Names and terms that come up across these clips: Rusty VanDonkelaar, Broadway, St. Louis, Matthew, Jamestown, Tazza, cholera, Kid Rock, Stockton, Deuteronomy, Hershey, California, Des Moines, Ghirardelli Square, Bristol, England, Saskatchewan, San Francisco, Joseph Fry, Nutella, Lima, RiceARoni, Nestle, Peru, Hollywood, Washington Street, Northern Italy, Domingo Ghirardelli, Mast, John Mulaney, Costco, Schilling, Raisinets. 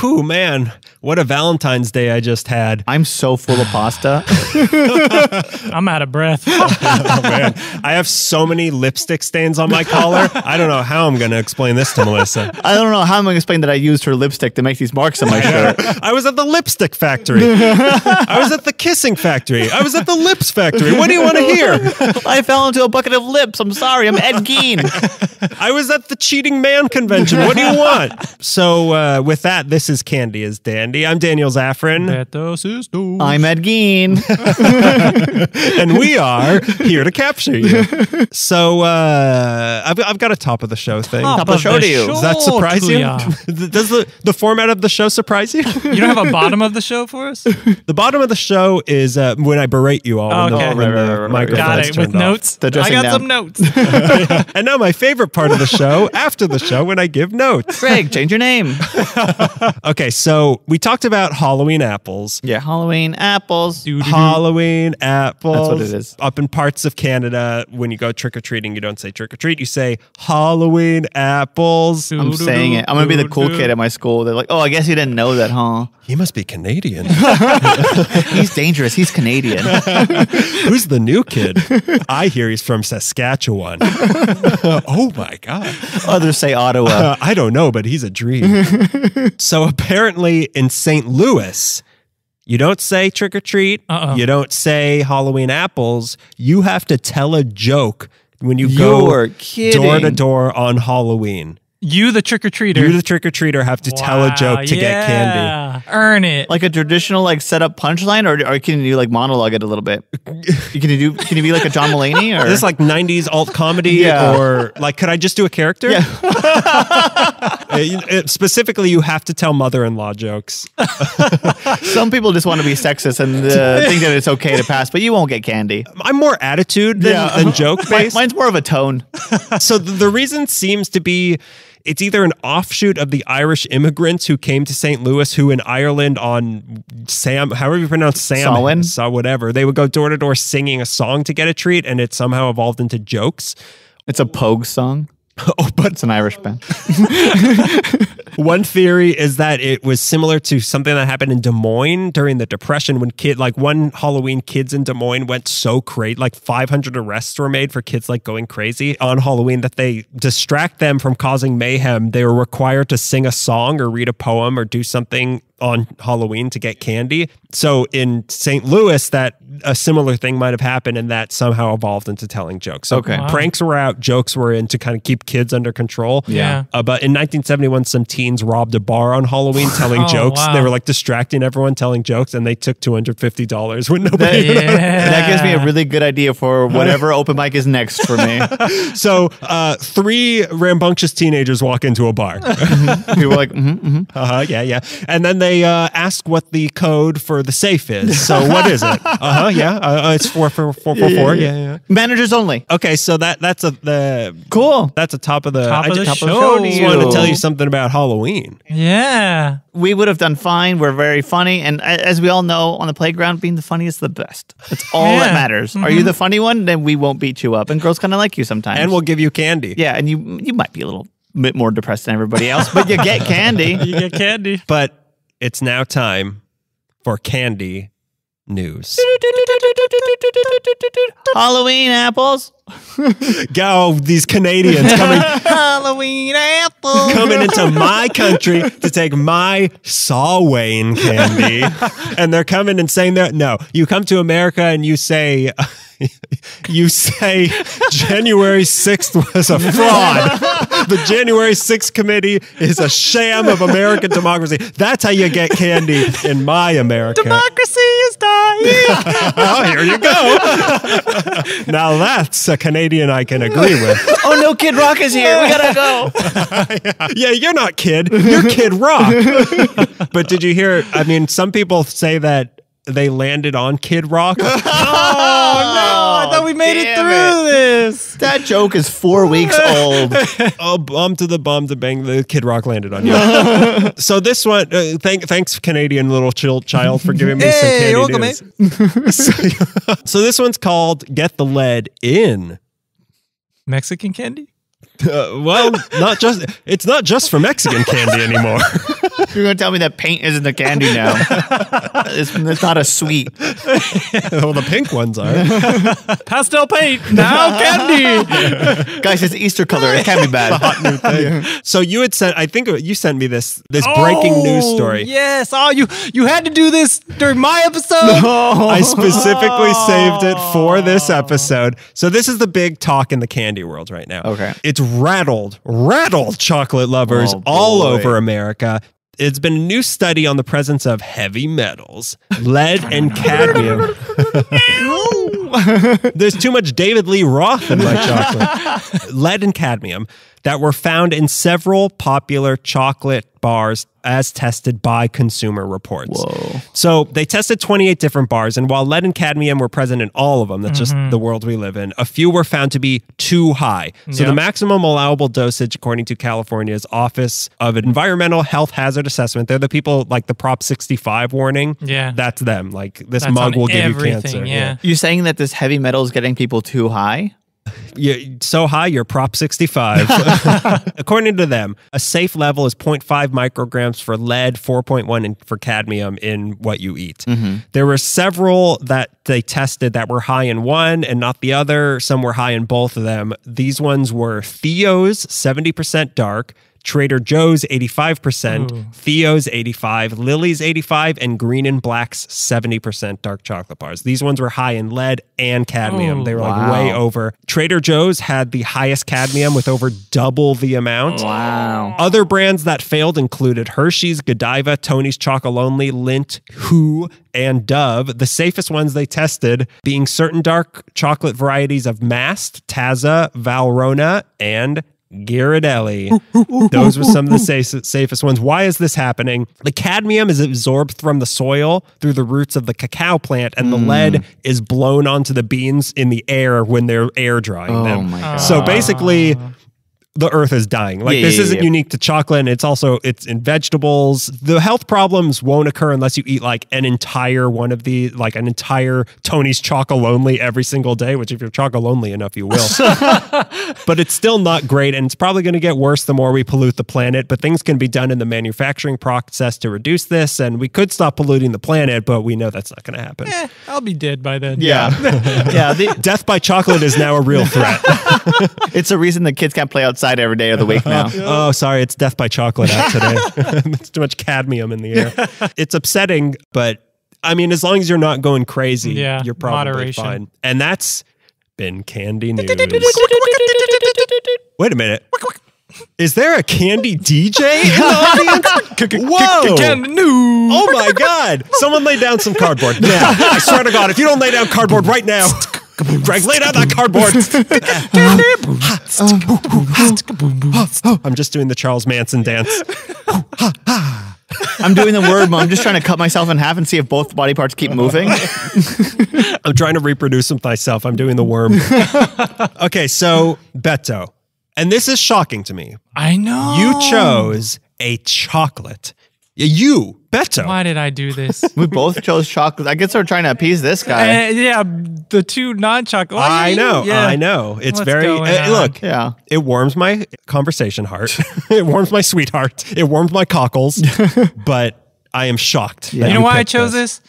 whew, man, what a Valentine's Day I just had. I'm so full of pasta. I'm out of breath. Oh, man. I have so many lipstick stains on my collar. I don't know how I'm going to explain this to Melissa. I don't know how I'm going to explain that I used her lipstick to make these marks on my shirt. I was at the lipstick factory. I was at the kissing factory. I was at the lips factory. What do you want to hear? I fell into a bucket of lips. I'm sorry. I'm Ed Gein. I was at the cheating man convention. What do you want? So with that, this is Candy is Dandy. I'm Daniel Zafrin. I'm Ed Gein. And we are here to capture you. So I've got a top of the show thing. Top of the show to you. Does that surprise you? Does the format of the show surprise you? You don't have a bottom of the show for us? The bottom of the show is when I berate you all. Okay. Right, microphone's turned off. With notes. I got some notes. And now my favorite part of the show, after the show, when I give notes. Greg, change your name. Okay, so we talked about Halloween apples. Yeah, Halloween apples. Halloween apples. That's what it is. Up in parts of Canada, when you go trick-or-treating, you don't say trick-or-treat, you say Halloween apples. I'm saying it. I'm going to be the cool kid at my school. They're like, oh, I guess you didn't know that, huh? He must be Canadian. He's dangerous. He's Canadian. Who's the new kid? I hear he's from Saskatchewan. Oh, my God. Others say Ottawa. I don't know, but he's a dream. So apparently in St. Louis, you don't say trick-or-treat. You don't say Halloween apples. You have to tell a joke when you go door-to-door on Halloween. You, the trick-or-treater. You, the trick-or-treater, have to tell a joke to get candy. Earn it. Like a traditional, like, set-up punchline, or can you, like, monologue it a little bit? Can you be, like, a John Mulaney? Or? Is this, like, 90s alt comedy? Yeah. Or, like, could I just do a character? Yeah. Specifically, you have to tell mother-in-law jokes. Some people just want to be sexist and think that it's okay to pass, but you won't get candy. I'm more attitude than joke-based. Mine's more of a tone. So the reason seems to be, it's either an offshoot of the Irish immigrants who came to St. Louis, who in Ireland on Sam, however you pronounce Sam, saw whatever, they would go door to door singing a song to get a treat, and it somehow evolved into jokes. It's a pogue song. Oh, but it's an Irish band. One theory is that it was similar to something that happened in Des Moines during the Depression when one Halloween kids in Des Moines went so crazy, like 500 arrests were made for kids like going crazy on Halloween that they distract them from causing mayhem. They were required to sing a song or read a poem or do something on Halloween to get candy. So in St. Louis, a similar thing might have happened, and that somehow evolved into telling jokes. So pranks were out, jokes were in to kind of keep kids under control. Yeah. But in 1971, some teens robbed a bar on Halloween telling jokes. Wow. They were like distracting everyone telling jokes, and they took $250 when nobody. That gives me a really good idea for whatever open mic is next for me. So three rambunctious teenagers walk into a bar. People are like, and then they ask what the code for the safe is. So what is it? It's 444. Yeah. Managers only. Okay, so cool. That's a top of the show. I just wanted to tell you something about Halloween. Yeah. We would have done fine. We're very funny. And as we all know, on the playground, being the funniest is the best. That's all that matters. Are you the funny one? Then we won't beat you up. And girls kind of like you sometimes. And we'll give you candy. Yeah, and you might be a little bit more depressed than everybody else, but you get candy. You get candy. But it's now time for Candy News. Halloween apples. Go, these Canadians coming. Halloween apples. Coming into my country to take my Sawain candy. And they're coming and saying that, no, you come to America and you say... You say January 6th was a fraud. The January 6th committee is a sham of American democracy. That's how you get candy in my America. Democracy is dying. Oh, here you go. Now that's a Canadian I can agree with. Oh, no, Kid Rock is here. We gotta go. Yeah, you're not Kid. You're Kid Rock. But did you hear, I mean, some people say that they landed on Kid Rock. Oh, no, I thought we made it through this. That joke is 4 weeks old. Oh, bum to the bum to bang, the Kid Rock landed on you. So this one, thanks Canadian little child for giving me some candy news. So this one's called Get the Lead In. Mexican candy? Well, it's not just for Mexican candy anymore. You're going to tell me that paint isn't a candy now. It's not a sweet. Well, the pink ones are. Pastel paint, now candy. Guys, it's Easter color. It can't be bad. It's a hot new thing. Yeah. So you had sent, I think you sent me this breaking news story. Yes. Oh, you had to do this during my episode. No. I specifically saved it for this episode. So this is the big talk in the candy world right now. Okay. It's rattled chocolate lovers all over America. It's been a new study on the presence of heavy metals, lead and cadmium. There's too much David Lee Roth in my chocolate. Lead and cadmium that were found in several popular chocolate bars as tested by Consumer Reports. Whoa. So they tested 28 different bars, and while lead and cadmium were present in all of them, that's just the world we live in, a few were found to be too high. So the maximum allowable dosage, according to California's Office of Environmental Health Hazard Assessment, they're the people like the Prop 65 warning. Yeah. That's them. Like this mug will give you cancer. Yeah. You're saying that this heavy metal is getting people too high? You're so high, you're Prop 65. According to them, a safe level is 0.5 micrograms for lead, 4.1 for cadmium in what you eat. There were several that they tested that were high in one and not the other. Some were high in both of them. These ones were Theo's 70% dark, Trader Joe's 85%, Theo's 85%, Lily's 85%, and Green and Black's 70% dark chocolate bars. These ones were high in lead and cadmium. They were like way over. Trader Joe's had the highest cadmium with over double the amount. Wow. Other brands that failed included Hershey's, Godiva, Tony's Chocolonely, Lindt, Who, and Dove. The safest ones they tested being certain dark chocolate varieties of Mast, Tazza, Valrhona, and Ghirardelli. Those were some of the safest ones. Why is this happening? The cadmium is absorbed from the soil through the roots of the cacao plant, and the lead is blown onto the beans in the air when they're air drying them. My God. So basically, the earth is dying. Like this isn't unique to chocolate. And it's also, it's in vegetables. The health problems won't occur unless you eat like an entire one of the, like an entire Tony's Chocolonely every single day, which if you're Chocolonely enough, you will. But it's still not great. And it's probably going to get worse the more we pollute the planet, but things can be done in the manufacturing process to reduce this. And we could stop polluting the planet, but we know that's not going to happen. I'll be dead by then. Death by chocolate is now a real threat. It's the reason the kids can't play outside every day of the week now. Oh, sorry, it's death by chocolate out today. It's too much cadmium in the air. It's upsetting, but I mean, as long as you're not going crazy, you're probably fine. And that's been Candy News. Wait a minute. Is there a candy DJ in the audience? Whoa! Candy News! Oh my God! Someone lay down some cardboard now. I swear to God, if you don't lay down cardboard right now, Greg, lay down that cardboard. I'm just doing the Charles Manson dance. I'm doing the word, Mom. I'm just trying to cut myself in half and see if both body parts keep moving. I'm trying to reproduce myself. I'm doing the worm. Okay, so Beto, and this is shocking to me. I know. You chose a chocolate. You, Beto. Why did I do this? We both chose chocolate. I guess we're trying to appease this guy. Yeah, the two non-chocolate. I know, I know. It's look, it warms my conversation heart. It warms my sweetheart. It warms my cockles. But I am shocked. You know why I chose this?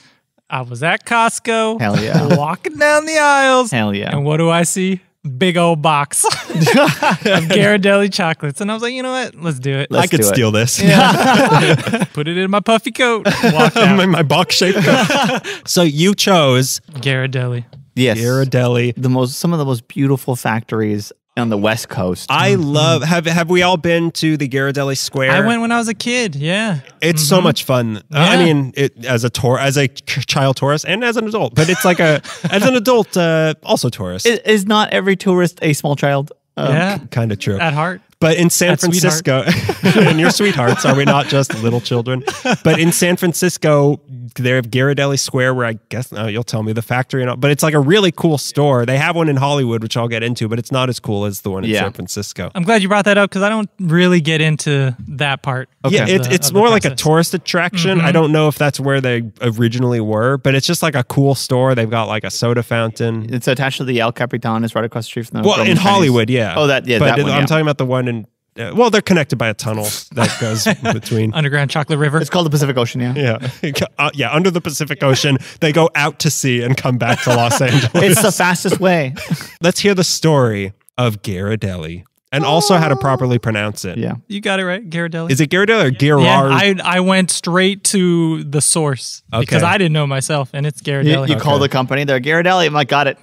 I was at Costco. Hell yeah. Walking down the aisles. Hell yeah. And what do I see? Big old box of Ghirardelli chocolates. And I was like, you know what? Let's do it. I could steal this. Yeah. Put it in my puffy coat. My box-shaped coat. So you chose Ghirardelli. Yes. Ghirardelli. Some of the most beautiful factories on the West Coast. I love, have we all been to the Ghirardelli Square? I went when I was a kid, yeah. It's so much fun. Yeah. I mean, as a child tourist and as an adult, but it's like a, as an adult, also tourist. Is not every tourist a small child? Yeah. Kind of true. At heart. But in San Francisco, and your sweethearts, are we not just little children? But in San Francisco, they have Ghirardelli Square, where I guess, no, you'll tell me the factory and all, but it's like a really cool store. They have one in Hollywood, which I'll get into, but it's not as cool as the one in San Francisco. I'm glad you brought that up because I don't really get into that part. Okay. Yeah, it's more like a tourist attraction. I don't know if that's where they originally were, but it's just like a cool store. They've got like a soda fountain. It's attached to the El Capitan. It's right across the street from the Hollywood, yeah. Oh, that, yeah, but that one, I'm talking about the one in well, they're connected by a tunnel that goes between. Underground chocolate river. It's called the Pacific Ocean, yeah. Yeah, yeah, under the Pacific Ocean. They go out to sea and come back to Los Angeles. It's the fastest way. Let's hear the story of Ghirardelli. And also how to properly pronounce it. Yeah. You got it right, Ghirardelli. Is it Ghirardelli or Ghirardelli? Yeah, I went straight to the source because I didn't know myself, and it's Ghirardelli. You call the company, they're Ghirardelli. I'm like, got it.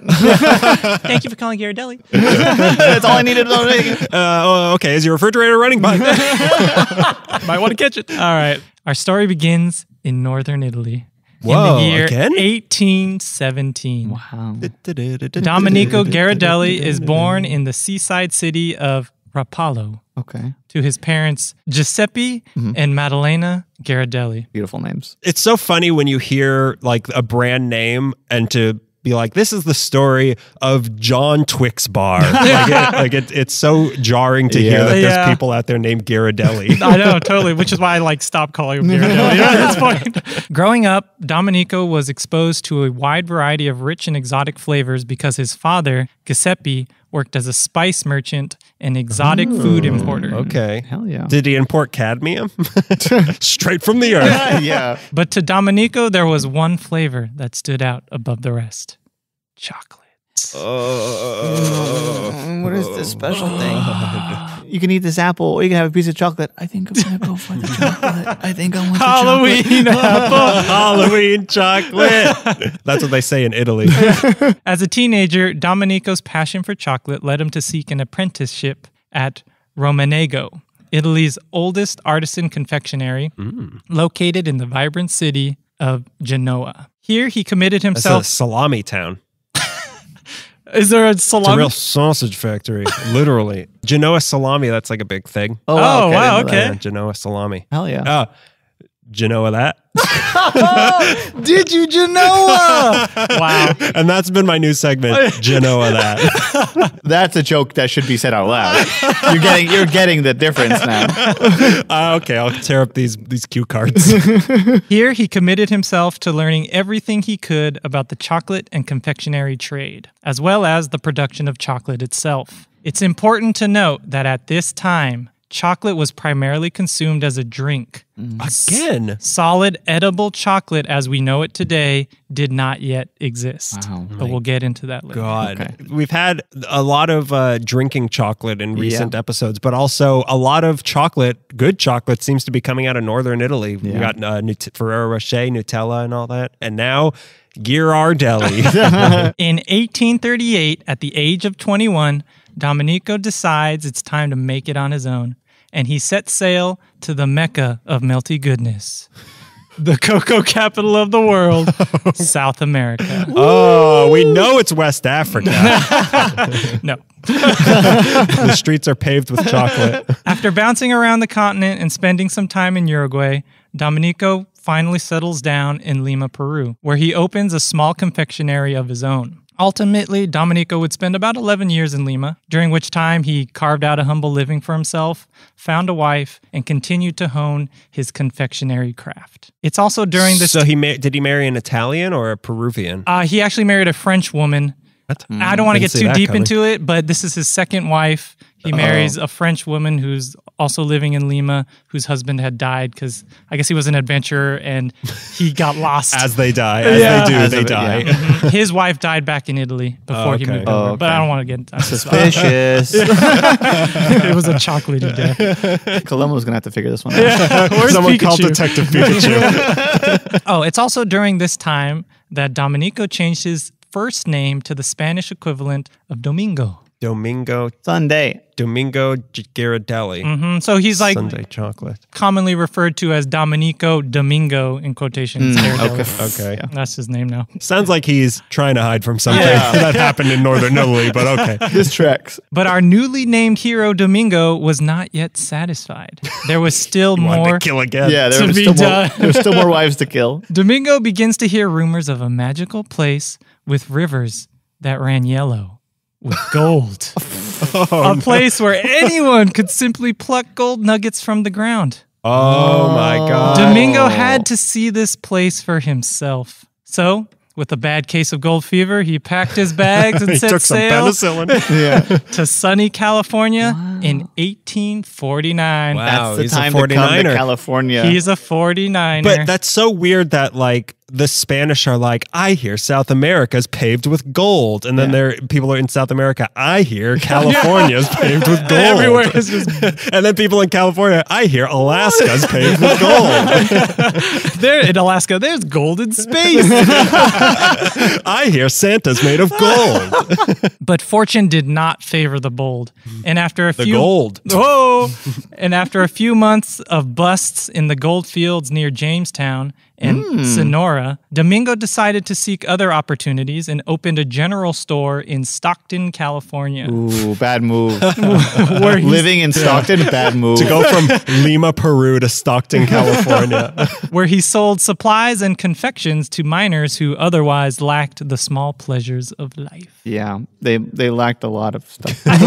Thank you for calling Ghirardelli. That's all I needed to know. Okay, is your refrigerator running? Might want to catch it. All right. Our story begins in Northern Italy. Whoa, in the year 1817. Wow. Domenico Ghirardelli is born in the seaside city of Rapallo. Okay. To his parents, Giuseppe and Maddalena Ghirardelli. Beautiful names. It's so funny when you hear like a brand name and to be like, this is the story of John Twix Bar. It's so jarring to hear that there's people out there named Ghirardelli. I know, totally, which is why I like stopped calling him Ghirardelli at this point. Growing up, Domenico was exposed to a wide variety of rich and exotic flavors because his father, Giuseppe, worked as a spice merchant and exotic food importer. Okay. Hell yeah. Did he import cadmium? Straight from the earth. Yeah. But to Domenico, there was one flavor that stood out above the rest. Chocolate. What is this special thing? You can eat this apple or you can have a piece of chocolate. I think I'm going to go for the chocolate. I think I want Halloween the chocolate. Halloween apple. Halloween chocolate. That's what they say in Italy. As a teenager, Domenico's passion for chocolate led him to seek an apprenticeship at Romanego, Italy's oldest artisan confectionery, located in the vibrant city of Genoa. Here he committed himself... That's a salami town. Is there a salami? It's a real sausage factory, literally. Genoa salami, that's like a big thing. Oh, wow, okay. Yeah, Genoa salami. Hell yeah. Genoa that. Did you Genoa? Wow. And that's been my new segment, Genoa that. That's a joke that should be said out loud. You're getting the difference now. Okay, I'll tear up these cue cards. Here he committed himself to learning everything he could about the chocolate and confectionery trade, as well as the production of chocolate itself. It's important to note that at this time, chocolate was primarily consumed as a drink. Again? Solid edible chocolate as we know it today did not yet exist. Wow, but we'll get into that later. God. Okay. We've had a lot of drinking chocolate in recent episodes, but also a lot of chocolate, good chocolate, seems to be coming out of Northern Italy. Yeah. We got Ferrero Rocher, Nutella, and all that. And now... Ghirardelli. In 1838, at the age of 21, Domenico decides it's time to make it on his own, and he sets sail to the Mecca of melty goodness, the cocoa capital of the world, South America. Oh, we know it's West Africa. No. The streets are paved with chocolate. After bouncing around the continent and spending some time in Uruguay, Domenico finally settles down in Lima, Peru, where he opens a small confectionery of his own. Ultimately, Domenico would spend about 11 years in Lima, during which time he carved out a humble living for himself, found a wife, and continued to hone his confectionery craft. It's also during this... So did he marry an Italian or a Peruvian? He actually married a French woman. I don't want to get too deep into it, but this is his second wife. He marries a French woman who's also living in Lima, whose husband had died because I guess he was an adventurer and he got lost. As they die. As they do, they die. Yeah. His wife died back in Italy before he moved over, but I don't want to get into that. Suspicious. It was a chocolatey day. Columbo's going to have to figure this one out. Yeah. Someone called Detective Pikachu. It's also during this time that Domenico changed his first name to the Spanish equivalent of Domingo. Domingo Sunday. Domingo Ghirardelli. So he's like Sunday chocolate, commonly referred to as Domenico Domingo in quotations. Okay. Yeah. That's his name now. Sounds like he's trying to hide from something that happened in Northern Italy, but okay. This tracks. But our newly named hero Domingo was not yet satisfied. There was still more to kill again. Yeah, there was still more wives to kill. Domingo begins to hear rumors of a magical place with rivers that ran yellow with gold. A place where anyone could simply pluck gold nuggets from the ground. Oh my God. Domingo had to see this place for himself. So with a bad case of gold fever, he packed his bags and set sail to sunny California in 1849. Wow, that's the time to come to California. He's a 49er. But that's so weird that like the Spanish are like, I hear South America is paved with gold, and then there people are in South America. I hear California is paved with gold. Everywhere is just, and then people in California, I hear Alaska is paved with gold. There in Alaska, there's gold in space. I hear Santa's made of gold. But fortune did not favor the bold, and after a few months of busts in the gold fields near Jamestown and Sonora, Domingo decided to seek other opportunities and opened a general store in Stockton, California. Ooh, bad move. Living in Stockton, bad move. To go from Lima, Peru to Stockton, California. Where he sold supplies and confections to miners who otherwise lacked the small pleasures of life. Yeah, they lacked a lot of stuff. They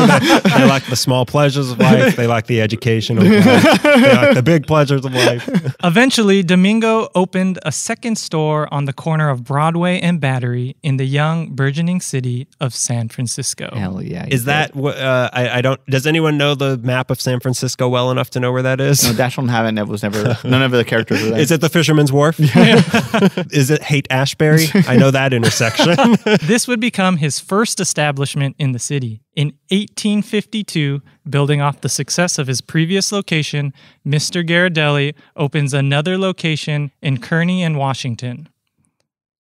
lacked the small pleasures of life. They lacked the education of life. They lacked the big pleasures of life. Eventually, Domingo opened a second store on the corner of Broadway and Battery in the young, burgeoning city of San Francisco. Hell yeah. Is that, I don't, does anyone know the map of San Francisco well enough to know where that is? No, Dash don't have it. It was never, none of the characters were there. Is it the Fisherman's Wharf? Yeah. Is it Haight-Ashbury? I know that intersection. This would become his first establishment in the city. In 1852, building off the success of his previous location, Mr. Ghirardelli opens another location in Kearney and Washington.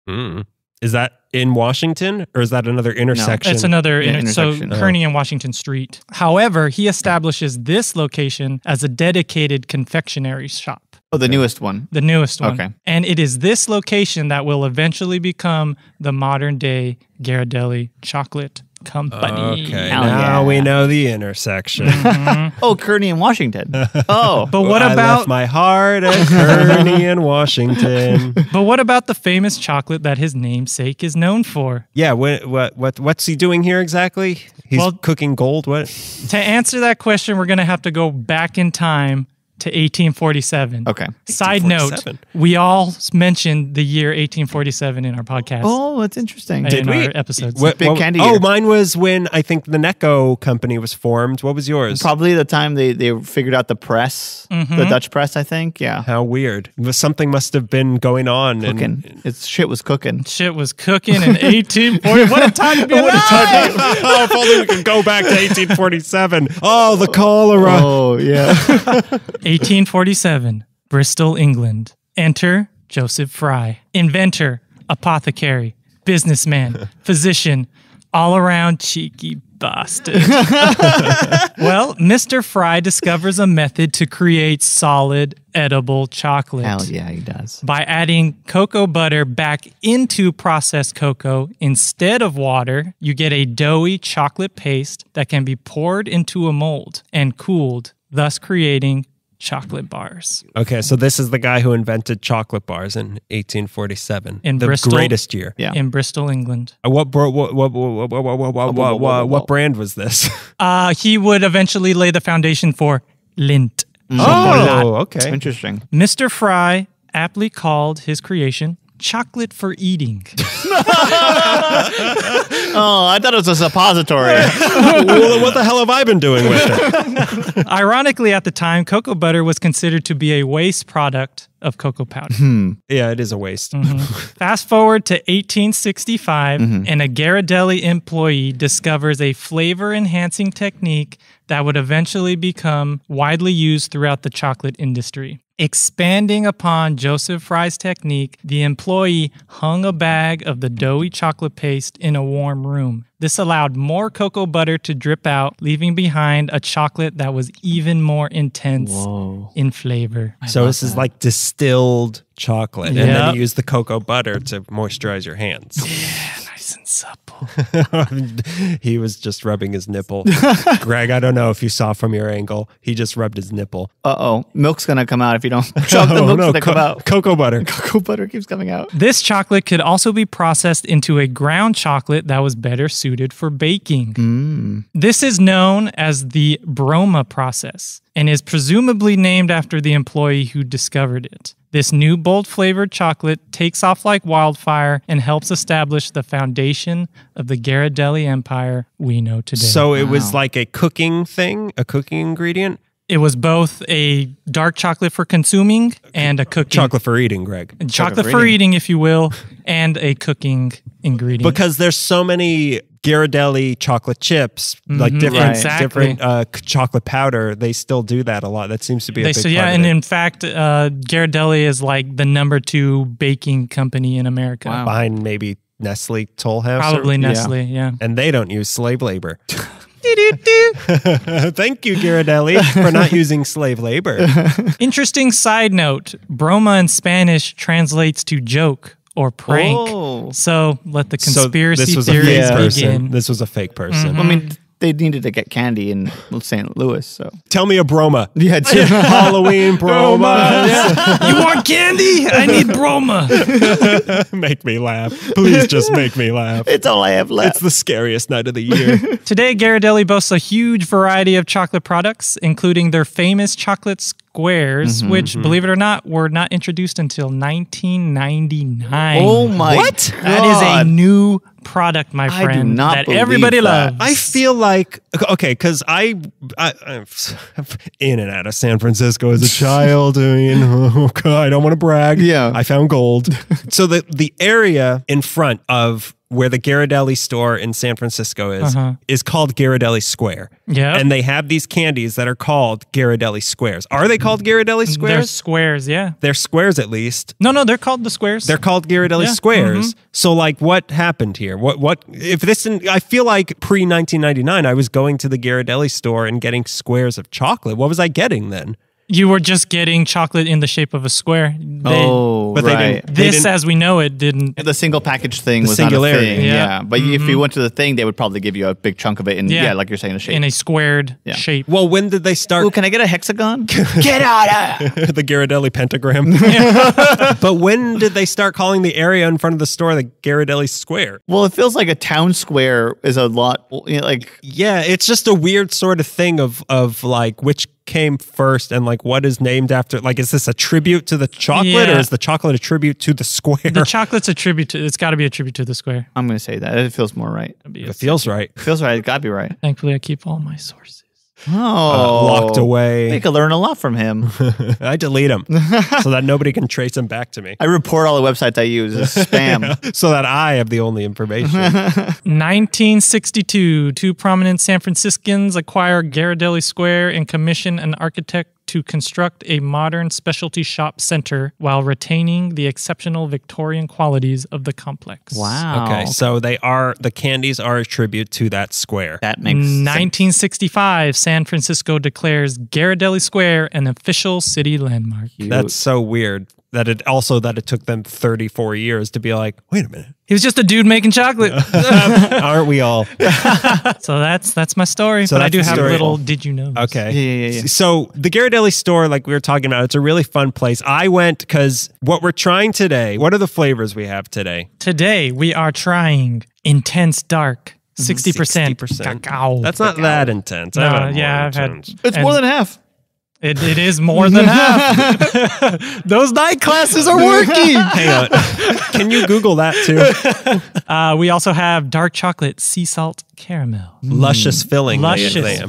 Mm. Is that in Washington, or is that another intersection? No, it's another intersection. So Kearney and Washington Street. However, he establishes this location as a dedicated confectionery shop. Oh, the newest one. The newest one. Okay. And it is this location that will eventually become the modern-day Ghirardelli Chocolate Company. Okay, now we know the intersection. Oh, Kearney and Washington. Oh. But what about... I left my heart at Kearney and Washington. But what about the famous chocolate that his namesake is known for? Yeah, what's he doing here exactly? He's cooking gold? What? To answer that question, we're going to have to go back in time to 1847. Okay. Side note, we all mentioned the year 1847 in our podcast. Oh, that's interesting. Did we? Episodes. Big candy year. Mine was when I think the Necco company was formed. What was yours? Probably the time they figured out the press, the Dutch press, I think. Yeah. How weird. Something must have been going on. Shit was cooking. Shit was cooking in 1840. What a time to be alive! Oh, if only we could go back to 1847. Oh, the cholera. Oh, yeah. 1847, Bristol, England. Enter Joseph Fry. Inventor, apothecary, businessman, physician, all-around cheeky bastard. Well, Mr. Fry discovers a method to create solid, edible chocolate. Hell yeah, he does. By adding cocoa butter back into processed cocoa instead of water, you get a doughy chocolate paste that can be poured into a mold and cooled, thus creating chocolate bars. Okay, so this is the guy who invented chocolate bars in 1847. In the Bristol, greatest year. Yeah. In Bristol, England. What brand was this? He would eventually lay the foundation for Lindt. Oh, okay. Interesting. Mr. Fry aptly called his creation chocolate for eating. Oh, I thought it was a suppository. Well, what the hell have I been doing with it? Ironically, at the time, cocoa butter was considered to be a waste product of cocoa powder. Yeah, it is a waste. Fast forward to 1865, and a Ghirardelli employee discovers a flavor-enhancing technique that would eventually become widely used throughout the chocolate industry. Expanding upon Joseph Fry's technique, the employee hung a bag of the doughy chocolate paste in a warm room. This allowed more cocoa butter to drip out, leaving behind a chocolate that was even more intense in flavor. So this is like distilled chocolate, and then you use the cocoa butter to moisturize your hands. Yeah, nice and supple. He was just rubbing his nipple. Greg, I don't know if you saw from your angle, he just rubbed his nipple. Uh-oh, milk's gonna come out if you don't chug the milk that come out. Cocoa butter. Cocoa butter keeps coming out. This chocolate could also be processed into a ground chocolate that was better suited for baking. This is known as the Broma process and is presumably named after the employee who discovered it. This new bold-flavored chocolate takes off like wildfire and helps establish the foundation of the Ghirardelli empire we know today. So it was like a cooking thing, a cooking ingredient? It was both a dark chocolate for consuming and a cooking. Chocolate for eating, Greg. Chocolate for eating, if you will, and a cooking ingredient. Because there's so many Ghirardelli chocolate chips, like different chocolate powder. They still do that a lot. That seems to be a big part of it. In fact, Ghirardelli is like the #2 baking company in America. Wow. Behind maybe Nestle Toll House. Probably Nestle, yeah. And they don't use slave labor. Thank you, Ghirardelli, for not using slave labor. Interesting side note, Broma in Spanish translates to joke or prank. Oh. So let the conspiracy theories begin. This was a fake person. Mm-hmm. I mean, they needed to get candy in St. Louis, so. Tell me a Broma. Yeah, Halloween Broma. Yeah. You want candy? I need Broma. Make me laugh. Please just make me laugh. It's all I have left. It's the scariest night of the year. Today, Ghirardelli boasts a huge variety of chocolate products, including their famous chocolate squares, which, believe it or not, were not introduced until 1999. Oh my God. That is a new product, my friend, I do not that everybody loves. I feel like, okay, because I'm in and out of San Francisco as a child. I mean, I don't want to brag. Yeah. I found gold. So the area in front of where the Ghirardelli store in San Francisco is called Ghirardelli Square. Yeah. And they have these candies that are called Ghirardelli Squares. Are they called Ghirardelli Squares? They're squares, yeah. They're squares at least. No, no, they're called the squares. They're called Ghirardelli Squares. So like what happened here? What if this, I feel like pre-1999 I was going to the Ghirardelli store and getting squares of chocolate. What was I getting then? You were just getting chocolate in the shape of a square. But they didn't, as we know it, didn't. The single package thing was not a thing. Yeah. But if you went to the thing, they would probably give you a big chunk of it in, like you're saying, a shape. In a squared shape. Well, when did they start? Oh, can I get a hexagon? Get out of the Ghirardelli pentagram. But when did they start calling the area in front of the store the Ghirardelli Square? Well, it feels like a town square is a lot, you know, like. Yeah, it's just a weird sort of thing of like which came first and like what is named after, like is this a tribute to the chocolate or is the chocolate a tribute to the square? The chocolate's a tribute to, it's got to be a tribute to the square. I'm going to say that. It feels more right. It feels right. It feels right. It got to be right. Thankfully, I keep all my sources. Oh. Locked away. They could learn a lot from him. I delete him so that nobody can trace him back to me. I report all the websites I use as spam. So that I have the only information. 1962, two prominent San Franciscans acquire Ghirardelli Square and commission an architect to construct a modern specialty shop center while retaining the exceptional Victorian qualities of the complex. Wow. Okay, so they are, the candies are a tribute to that square. That makes sense. 1965, San Francisco declares Ghirardelli Square an official city landmark. Cute. That's so weird. That it also that it took them 34 years to be like, wait a minute. He was just a dude making chocolate. Aren't we all? So that's my story. So but I do have a little did you know? Okay. Yeah. So the Ghirardelli store, like we were talking about, it's a really fun place. I went because what we're trying today, what are the flavors we have today? Today we are trying intense dark. 60% cacao. That's not that intense. No, I've had more than half. It is more than half. Those night classes are working. Hang on. Can you Google that too? We also have dark chocolate, sea salt, caramel. Luscious filling. Luscious filling.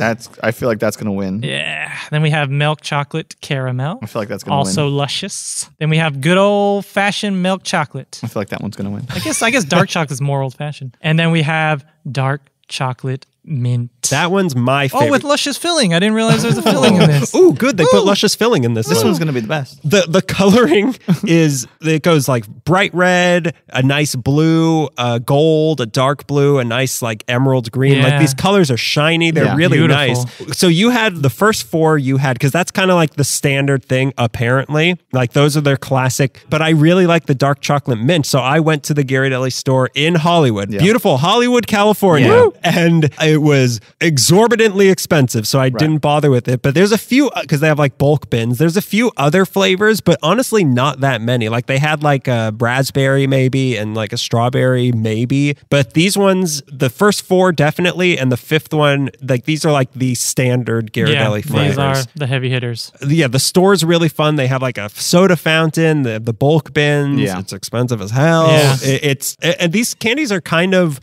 I feel like that's going to win. Yeah. Then we have milk chocolate, caramel. I feel like that's going to win. Also luscious. Then we have good old-fashioned milk chocolate. I feel like that one's going to win. I guess dark chocolate is more old-fashioned. And then we have dark chocolate, mint. That one's my favorite. Oh, with luscious filling. I didn't realize there was a filling in this. Oh, good. They put luscious filling in this. This one's going to be the best. The coloring is, it goes like bright red, a nice blue, a gold, a dark blue, a nice like emerald green. Yeah. Like these colors are shiny. They're really nice. So you had the first four you had, because that's kind of like the standard thing apparently. Like those are their classic, but I really like the dark chocolate mint. So I went to the Ghirardelli store in Hollywood, beautiful Hollywood, California. And it was exorbitantly expensive, so I didn't bother with it. But there's a few, because they have like bulk bins, there's a few other flavors, but honestly not that many. Like they had like a raspberry maybe and like a strawberry maybe. But these ones, the first four definitely, and the fifth one, like these are like the standard Ghirardelli flavors. These are the heavy hitters. Yeah, the store's really fun. They have like a soda fountain, the bulk bins. Yeah. It's expensive as hell. Yeah. And these candies are kind of...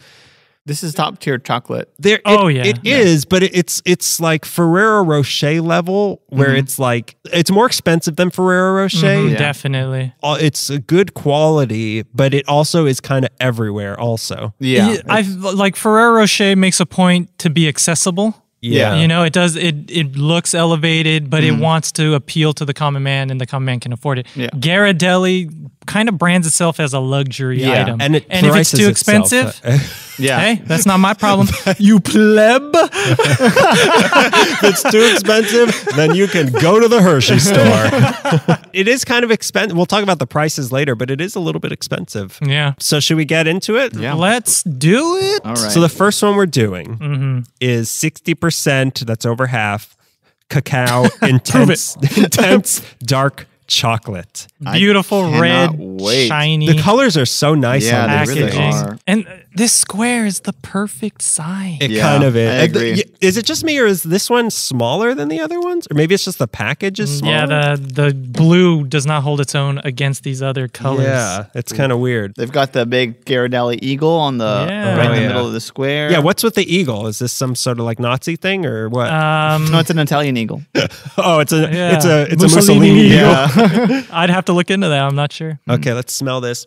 This is top tier chocolate. It is, but it's like Ferrero Rocher level, where it's like, it's more expensive than Ferrero Rocher. Definitely. It's a good quality, but it also is kind of everywhere also. Yeah. Like Ferrero Rocher makes a point to be accessible. Yeah. You know, it does, it looks elevated, but it wants to appeal to the common man, and the common man can afford it. Yeah. Ghirardelli kind of brands itself as a luxury item. And if it's too expensive, hey, that's not my problem. You pleb. If it's too expensive, then you can go to the Hershey store. It is kind of expensive. We'll talk about the prices later, but it is a little bit expensive. Yeah. So should we get into it? Yeah. Let's do it. All right. So the first one we're doing is 60%, that's over half, cacao, intense dark chocolate. Beautiful red, shiny. The colors are so nice on the packaging. Really are. And this square is the perfect size. It kind of is. I agree. Is it just me, or is this one smaller than the other ones? Or maybe it's just the package is smaller? Yeah, the blue does not hold its own against these other colors. Yeah, it's kind of weird. They've got the big Ghirardelli eagle on the right in the middle of the square. Yeah, what's with the eagle? Is this some sort of like Nazi thing or what? No, it's an Italian eagle. It's a Mussolini eagle. Yeah. I'd have to look into that. I'm not sure. Okay, let's smell this.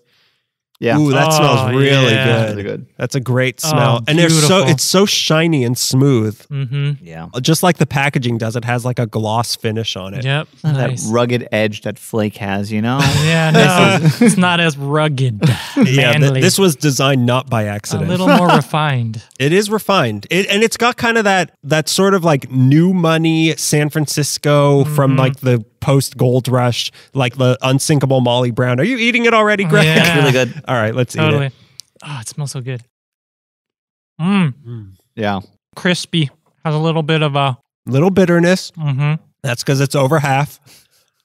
Yeah. Ooh, that smells really good. Really good. That's a great smell. And it's so shiny and smooth. Yeah. Just like the packaging does, it has like a gloss finish on it. Yep. That rugged edge that flake has, you know? Yeah, no, it's not as rugged. Yeah, this was designed not by accident. A little more refined. It is refined. And it's got kind of that sort of like new money San Francisco from like the post gold rush, like the unsinkable Molly Brown. Are you eating it already, Greg? Yeah. It's really good. All right, let's eat it. Oh, it smells so good. Yeah. Crispy. Has a little bit of a... little bitterness. That's because it's over half.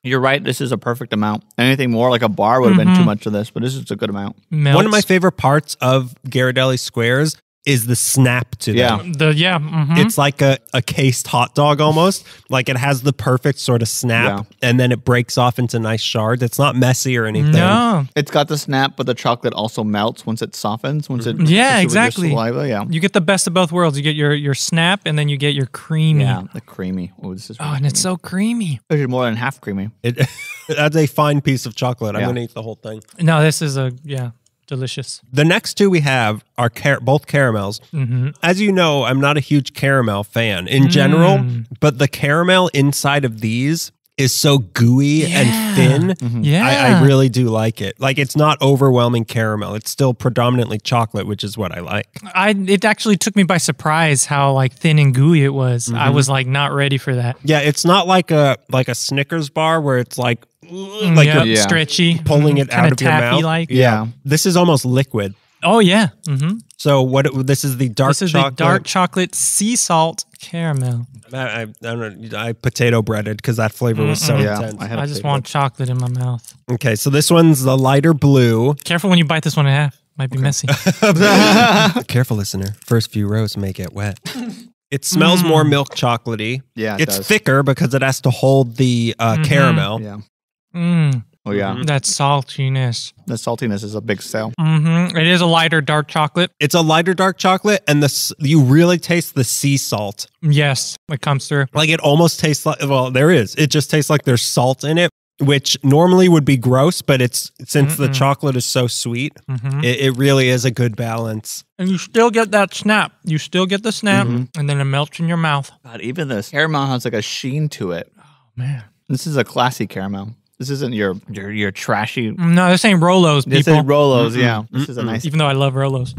You're right. This is a perfect amount. Anything more, like a bar would have been too much of this, but this is a good amount. Melts. One of my favorite parts of Ghirardelli Squares is the snap to them. It's like a cased hot dog almost. Like it has the perfect sort of snap, and then it breaks off into nice shards. It's not messy or anything. No. It's got the snap, but the chocolate also melts once it softens. Exactly. With your saliva. Yeah. You get the best of both worlds. You get your snap, and then you get your creamy. Yeah, the creamy. Oh, this is really creamy. It's so creamy. It's more than half creamy. That's a fine piece of chocolate. I'm going to eat the whole thing. No, this is delicious. The next two we have are both caramels. As you know, I'm not a huge caramel fan in general, but the caramel inside of these is so gooey and thin. I really do like it. Like it's not overwhelming caramel. It's still predominantly chocolate, which is what I like. It actually took me by surprise how like thin and gooey it was. I was like not ready for that. Yeah, it's not like a Snickers bar where it's like you're stretchy, pulling it out of your mouth. This is almost liquid. Oh yeah. So this is the dark chocolate. This is the dark chocolate sea salt caramel. I potato breaded because that flavor was so intense. I just want chocolate in my mouth. Okay, so this one's the lighter blue. Careful when you bite this one in half. Might be messy. Careful, listener. First few rows make it wet. It smells more milk chocolatey. Yeah, it's thicker because it has to hold the caramel. Yeah. Oh yeah, that saltiness. The saltiness is a big sell. It is a lighter dark chocolate. It's a lighter dark chocolate, and you really taste the sea salt. Yes, it comes through. Like it almost tastes like it just tastes like there's salt in it, which normally would be gross, but it's since the chocolate is so sweet, it really is a good balance. And you still get that snap. You still get the snap, and then it melts in your mouth. God, even this caramel has like a sheen to it. Oh man, this is a classy caramel. This isn't your trashy... No, this ain't Rolos, people. This ain't Rolos, This is a nice... Even though I love Rolos.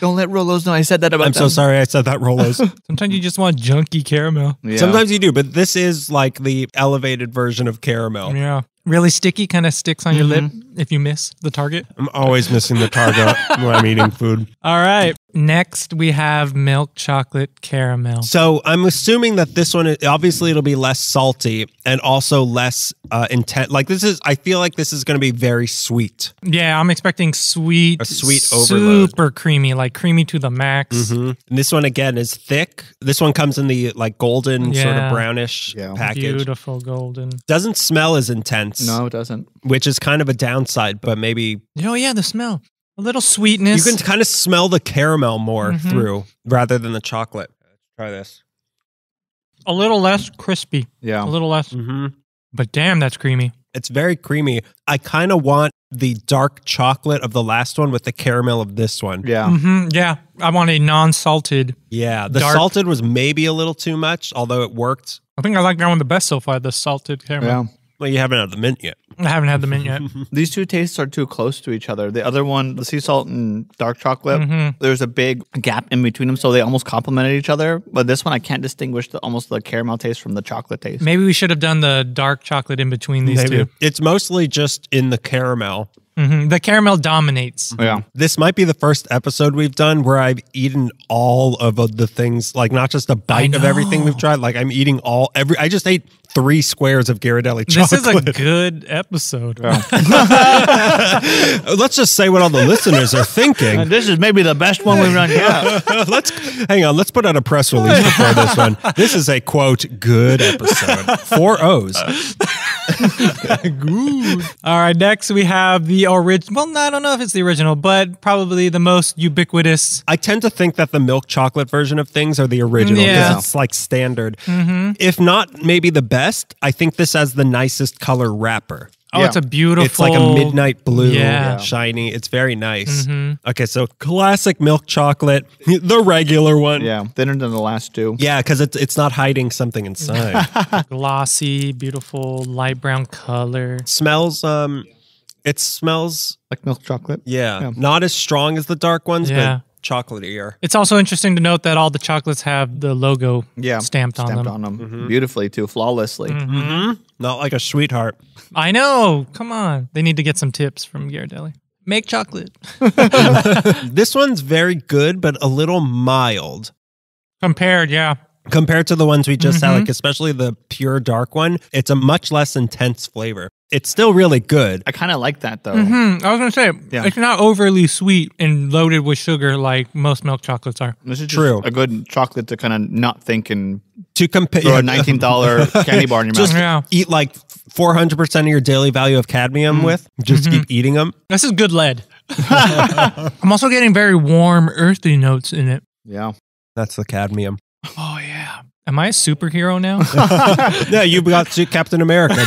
Don't let Rolos know I said that about them. I'm so sorry I said that, Rolos. Sometimes you just want junky caramel. Yeah. Sometimes you do, but this is like the elevated version of caramel. Yeah. Really sticky, kind of sticks on your lip if you miss the target. I'm always missing the target when I'm eating food. All right. Next, we have milk chocolate caramel. So I'm assuming that this one, obviously it'll be less salty and also less intense. Like this is, I feel like this is going to be very sweet. Yeah, I'm expecting sweet, overload. Super creamy, like creamy to the max. Mm-hmm. And this one again is thick. This one comes in the like golden sort of brownish package. Beautiful golden. Doesn't smell as intense. No, it doesn't. Which is kind of a downside, but maybe. Oh yeah, the smell. A little sweetness. You can kind of smell the caramel more through rather than the chocolate. Try this. A little less crispy. Yeah. A little less. Mm-hmm. But damn, that's creamy. It's very creamy. I kind of want the dark chocolate of the last one with the caramel of this one. Yeah. Mm-hmm. Yeah. I want a non-salted. Yeah. The salted was maybe a little too much, although it worked. I think I like that one the best so far, the salted caramel. Yeah. Well, you haven't had the mint yet. I haven't had the mint yet. These two tastes are too close to each other. The other one, the sea salt and dark chocolate, there's a big gap in between them, so they almost complemented each other. But this one, I can't distinguish the, almost the caramel taste from the chocolate taste. Maybe we should have done the dark chocolate in between these two. It's mostly just in the caramel. Mm-hmm. The caramel dominates. Yeah. This might be the first episode we've done where I've eaten all of the things, like not just a bite of everything we've tried. Like I'm eating all, I just ate 3 squares of Ghirardelli chocolate. This is a good episode. Yeah. Let's just say what all the listeners are thinking. This is maybe the best one we've run yet. Hang on, let's put out a press release before this one. This is a, quote, good episode. 4 O's. Good. All right, next we have the original. Well, I don't know if it's the original, but probably the most ubiquitous. I tend to think that the milk chocolate version of things are the original because it's like standard. If not, maybe the best. I think this has the nicest color wrapper. Oh, yeah. It's a beautiful. It's like a midnight blue, shiny. It's very nice. Okay, so classic milk chocolate, the regular one. Yeah, thinner than the last two. Yeah, because it's not hiding something inside. Glossy, beautiful, light brown color. Smells. It smells like milk chocolate. Yeah, not as strong as the dark ones, but chocolatier. It's also interesting to note that all the chocolates have the logo stamped on them. Beautifully too, flawlessly. Not like a sweetheart. I know. Come on. They need to get some tips from Ghirardelli. Make chocolate. This one's very good, but a little mild. Compared, compared to the ones we just had, like especially the pure dark one, it's a much less intense flavor. It's still really good. I kind of like that though. I was gonna say it's not overly sweet and loaded with sugar like most milk chocolates are. This is true. Just a good chocolate to kind of not think and throw a $19 candy bar in your mouth. Just eat like 400% of your daily value of cadmium with. Just keep eating them. This is good lead. I'm also getting very warm, earthy notes in it. Yeah, that's the cadmium. Oh, yeah. Am I a superhero now? Yeah, you've got Captain America.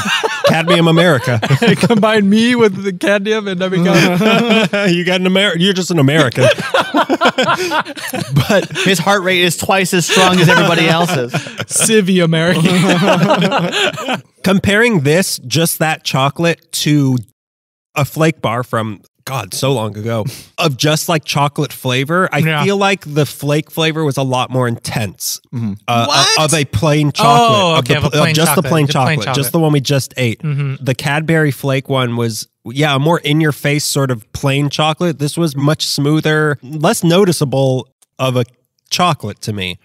Cadmium America. Combine me with the cadmium and I become... You got an American. You're just an American. But his heart rate is twice as strong as everybody else's. Civvy American. Comparing this, just that chocolate, to a flake bar from... God, so long ago, of just like chocolate flavor. I feel like the flake flavor was a lot more intense of a plain chocolate. Oh, okay. Just the plain chocolate. Just the one we just ate. The Cadbury flake one was, yeah, a more in your face sort of plain chocolate. This was much smoother, less noticeable of a chocolate to me.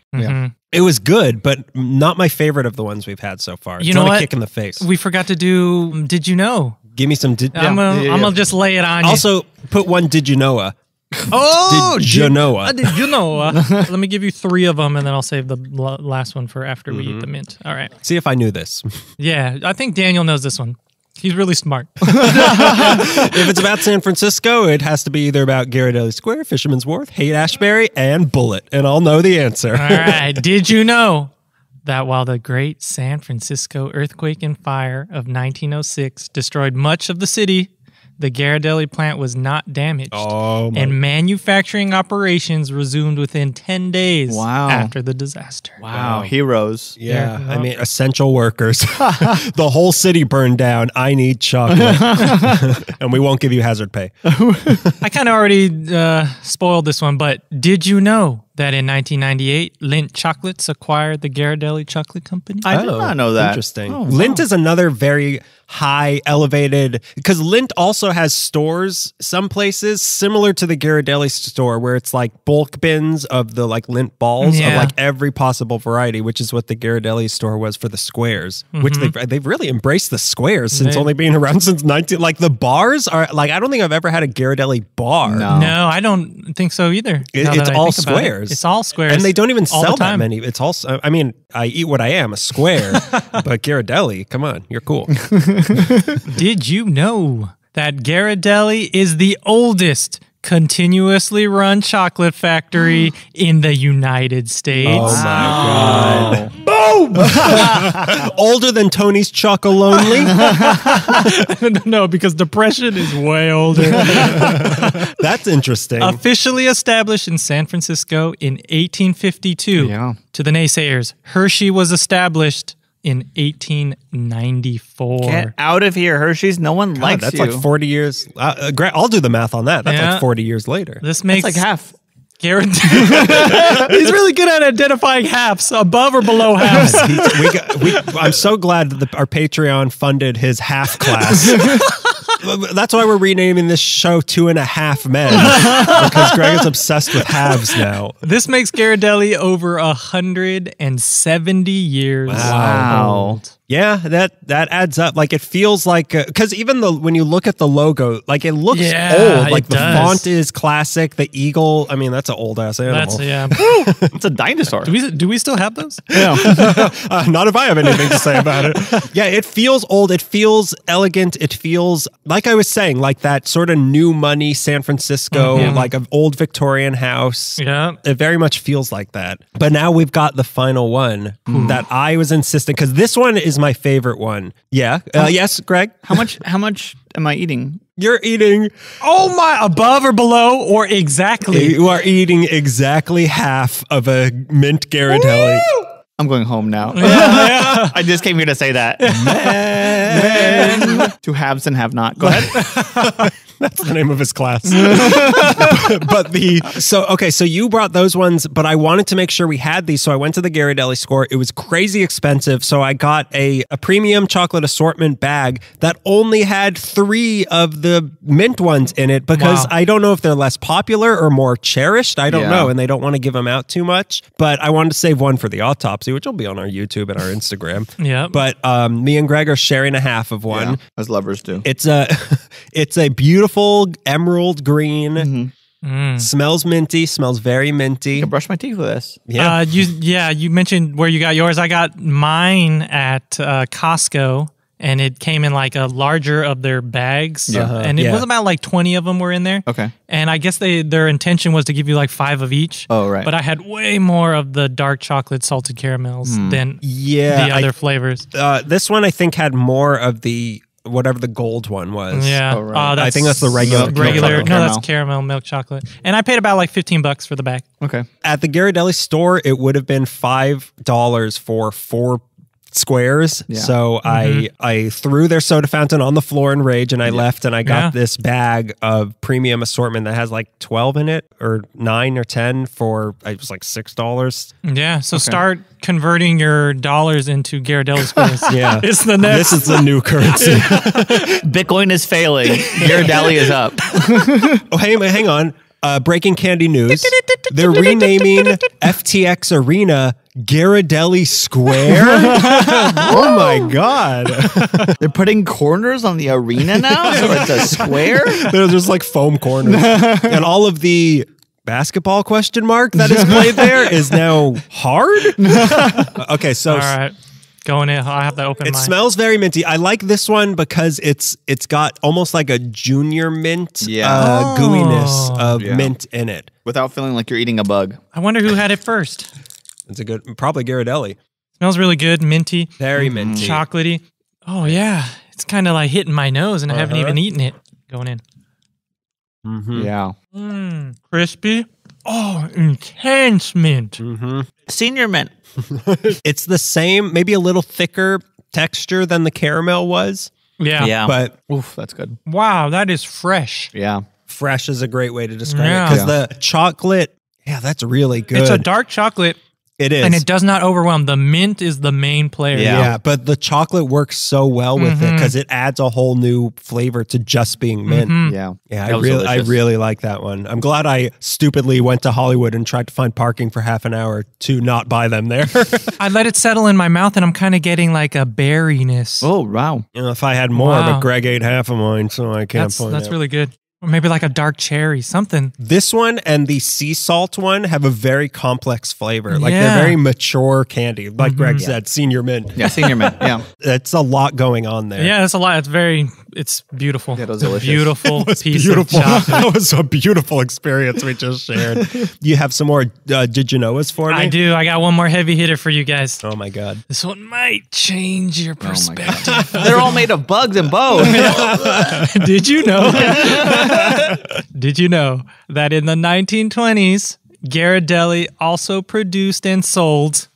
It was good, but not my favorite of the ones we've had so far. You know what? A kick in the face. We forgot to do, did you know? Give me some... I'm going to just lay it on you. Also, put one did you know-a. Oh! Did you know-a. Did you know-a. Let me give you 3 of them, and then I'll save the last one for after we eat the mint. All right. See if I knew this. Yeah, I think Daniel knows this one. He's really smart. If it's about San Francisco, it has to be either about Ghirardelli Square, Fisherman's Wharf, Haight-Ashbury, and Bullitt, and I'll know the answer. All right. Did you know that while the great San Francisco earthquake and fire of 1906 destroyed much of the city, the Ghirardelli plant was not damaged, and manufacturing operations resumed within 10 days after the disaster. Wow. Heroes. Yeah. I mean, essential workers. The whole city burned down. I need chocolate. And we won't give you hazard pay. I kind of already spoiled this one, but did you know that in 1998, Lindt Chocolates acquired the Ghirardelli Chocolate Company. I did not know that. Interesting. Oh, wow. Lindt is another very high, elevated, because Lindt also has stores, some places, similar to the Ghirardelli store, where it's like bulk bins of the like Lindt balls of like every possible variety, which is what the Ghirardelli store was for the squares, which they've really embraced the squares since only being around since 19... Like the bars are, like I don't think I've ever had a Ghirardelli bar. No, I don't think so either. It's all squares. It's all squares. And they don't even sell that many. It's all, I mean, I eat what I am, a square. But Ghirardelli, come on, you're cool. Did you know that Ghirardelli is the oldest continuously run chocolate factory in the United States? Oh my God. Boom! Older than Tony's Chocolonely? No, because Depression is way older. That's interesting. Officially established in San Francisco in 1852. Yeah. To the naysayers, Hershey was established in 1894. Get out of here, Hershey's. No one likes you. That's like 40 years. I'll do the math on that. That's like 40 years later. This makes like half. He's really good at identifying halves, above or below halves. I'm so glad that our Patreon funded his half class. That's why we're renaming this show 2.5 Men, because Greg is obsessed with halves now. This makes Ghirardelli over 170 years old. Yeah, that adds up. Like it feels like, because even when you look at the logo, like it looks old. Like the font is classic. The eagle, I mean, that's an old ass animal. It's a dinosaur. Do we still have those? Yeah. Not if I have anything to say about it. Yeah, it feels old. It feels elegant. It feels, like I was saying, like that sort of new money San Francisco, like an old Victorian house. Yeah. It very much feels like that. But now we've got the final one that I was insisting, because this one is my favorite one. Yeah. Yes, Greg? How much am I eating? You're eating, oh my, above or below or exactly. You are eating exactly half of a mint Ghirardelli. Woo! I'm going home now. Yeah. I just came here to say that. Men. To haves and have not. Go ahead. That's the name of his class. So you brought those ones, but I wanted to make sure we had these, so I went to the Ghirardelli store. It was crazy expensive, so I got a premium chocolate assortment bag that only had 3 of the mint ones in it, because I don't know if they're less popular or more cherished. I don't know, and they don't want to give them out too much, but I wanted to save one for the autopsy, which will be on our YouTube and our Instagram. But me and Greg are sharing a half of one. As lovers do. It's a beautiful emerald green. Smells minty. Smells very minty. I can brush my teeth with this. You mentioned where you got yours. I got mine at Costco, and it came in like a larger of their bags. And it was about like 20 of them were in there. Okay. And I guess their intention was to give you like 5 of each. Oh, right. But I had way more of the dark chocolate salted caramels than the other flavors. This one I think had more of the whatever the gold one was. I think that's the regular. No, that's caramel milk chocolate. And I paid about like $15 for the bag. Okay. At the Ghirardelli store, it would have been $5 for 4 squares. So I threw their soda fountain on the floor in rage, and I left, and I got this bag of premium assortment that has like 12 in it, or 9 or 10 for, it was like $6. Yeah. So start converting your dollars into Ghirardelli squares. It's the next. This is the new currency. Bitcoin is failing. Ghirardelli is up. Oh, hey, hang on. Breaking candy news. They're renaming FTX Arena Ghirardelli Square? Oh my God. They're putting corners on the arena now? So it's a square? They're just like foam corners. And all of the basketball ? That is played there is now hard? Okay, so... All right. Going in, I have to open mine. It smells very minty. I like this one because it's got almost like a junior mint gooiness of mint in it. Without feeling like you're eating a bug. I wonder who had it first. It's probably Ghirardelli. Smells really good, minty. Very minty. Chocolatey. Oh, yeah. It's kind of like hitting my nose, and I haven't even eaten it. Going in. Yeah. Crispy. Oh, intense mint. Senior mint. It's the same, maybe a little thicker texture than the caramel was. Yeah. But, oof, that's good. Wow, that is fresh. Yeah. Fresh is a great way to describe it, because the chocolate Yeah, that's really good. It's a dark chocolate. It is. And it does not overwhelm. The mint is the main player. Yeah, but the chocolate works so well with it because it adds a whole new flavor to just being mint. Yeah, I really like that one. I'm glad I stupidly went to Hollywood and tried to find parking for half an hour to not buy them there. I let it settle in my mouth and I'm kind of getting like a berryness. Oh, wow. You know, if I had more, but Greg ate half of mine, so I can't point That's out. Really good. Or maybe like a dark cherry, something. This one and the sea salt one have a very complex flavor. Like they're very mature candy. Like Greg said, senior mint. Yeah, senior mint. Yeah. That's a lot going on there. Yeah, that's a lot. It's very, it's beautiful. Yeah, it was delicious. Beautiful piece of chocolate. That was a beautiful experience we just shared. You have some more Did You Know's for me? I do. I got one more heavy hitter for you guys. Oh my God. This one might change your perspective. Oh, they're all made of bugs and bows. Did you know? Did you know that in the 1920s, Ghirardelli also produced and sold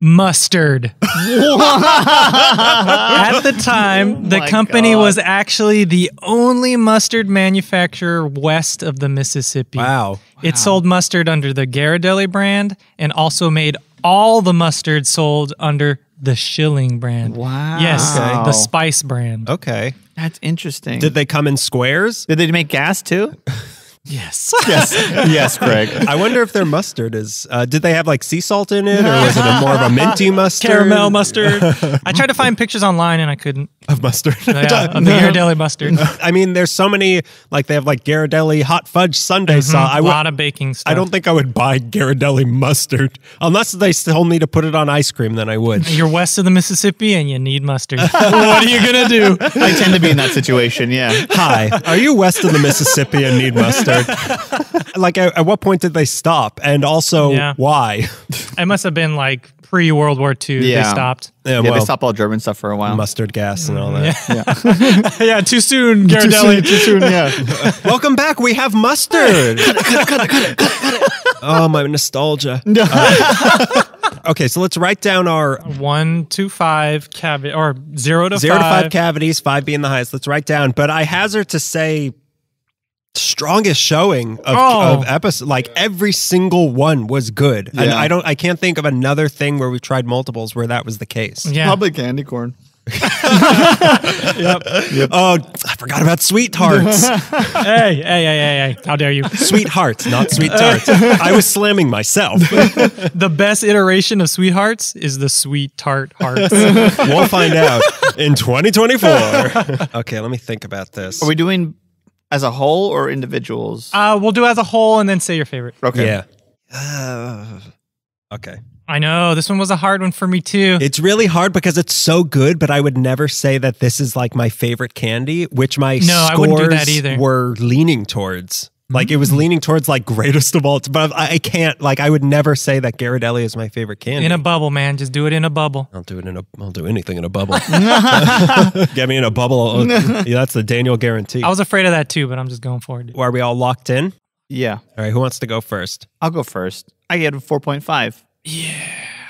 mustard? At the time, the company was actually the only mustard manufacturer west of the Mississippi. Wow. It sold mustard under the Ghirardelli brand and also made all the mustard sold under the Schilling brand. Wow. Yes, the spice brand. Okay. That's interesting. Did they come in squares? Did they make gas too? Yes. Yes, Greg. I wonder if their mustard is, did they have like sea salt in it, or was it more of a minty mustard? Caramel mustard. I tried to find pictures online and I couldn't. Of mustard? Yeah, of the Ghirardelli mustard. I mean, there's so many, like they have like Ghirardelli hot fudge sundae sauce. A lot of baking stuff. I don't think I would buy Ghirardelli mustard. Unless they still need to put it on ice cream, then I would. You're west of the Mississippi and you need mustard. What are you going to do? I tend to be in that situation, yeah. Hi, are you west of the Mississippi and need mustard? Like, at what point did they stop? And also, why? It must have been like pre-World War II. Yeah. They stopped. Yeah, well, they stopped all German stuff for a while. Mustard gas and all that. Yeah, yeah, too soon, Ghirardelli. Too soon, yeah. Welcome back. We have mustard. Cut it. Oh, my nostalgia. Okay, so let's write down our 1 to 5 cavity, or 0 to 5 cavities, 5 being the highest. Let's write down. But I hazard to say, strongest showing of episode, like every single one was good, and I can't think of another thing where we tried multiples where that was the case. Probably candy corn. Yep. Oh, I forgot about sweethearts. Hey, how dare you. Sweethearts, not sweet tarts. I was slamming myself. The best iteration of sweethearts is the sweet tart hearts. We'll find out in 2024. Okay, let me think about this. Are we doing as a whole or individuals? We'll do as a whole and then say your favorite. Okay. Yeah. Okay. I know. This one was a hard one for me too. It's really hard because it's so good, but I would never say that this is like my favorite candy, which my scores were leaning towards. Like it was leaning towards like greatest of all. But I can't, like I would never say that Ghirardelli is my favorite candy. In a bubble, man. Just do it in a bubble. I'll do anything in a bubble. Get me in a bubble. Yeah, that's the Daniel guarantee. I was afraid of that too, but I'm just going for it. Are we all locked in? Yeah. All right. Who wants to go first? I'll go first. I get a 4.5. Yeah.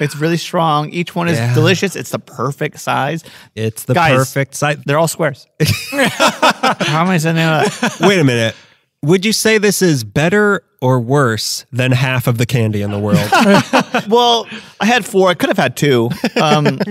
It's really strong. Each one is delicious. It's the perfect size. It's the perfect size. They're all squares. How am I sending that? Wait a minute. Would you say this is better or worse than half of the candy in the world? Well, I had 4. I could have had 2.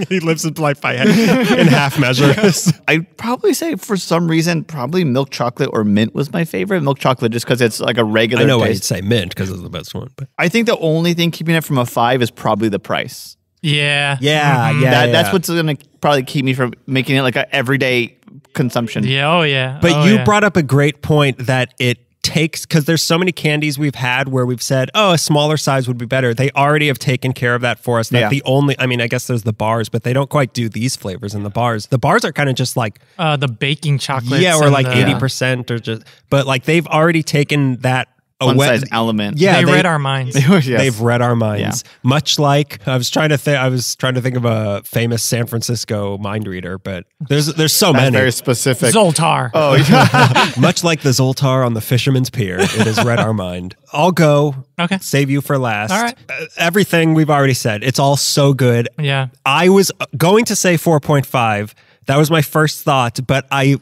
He lives his life by in half measures. I'd probably say for some reason, probably milk chocolate or mint was my favorite. Milk chocolate just because it's like a regular taste. I know I'd say mint because it's the best one. But I think the only thing keeping it from a 5 is probably the price. Yeah. Yeah, That's what's going to probably keep me from making it like an everyday consumption. Yeah, oh yeah. But you brought up a great point that it takes, because there's so many candies we've had where we've said, oh, a smaller size would be better. They already have taken care of that for us. That's the only, I mean, I guess there's the bars, but they don't quite do these flavors in the bars. The bars are kind of just like the baking chocolate. Yeah, or like 80% or just, but like they've already taken that one-size element. Yeah, they read our minds. They've read our minds. Yeah. Much like I was trying to think of a famous San Francisco mind reader, but there's so many. Very specific. Zoltar. Oh yeah. Much like the Zoltar on the Fisherman's Pier, it has read our mind. I'll go. Okay. Save you for last. All right. Everything we've already said. It's all so good. Yeah. I was going to say 4.5. That was my first thought, but I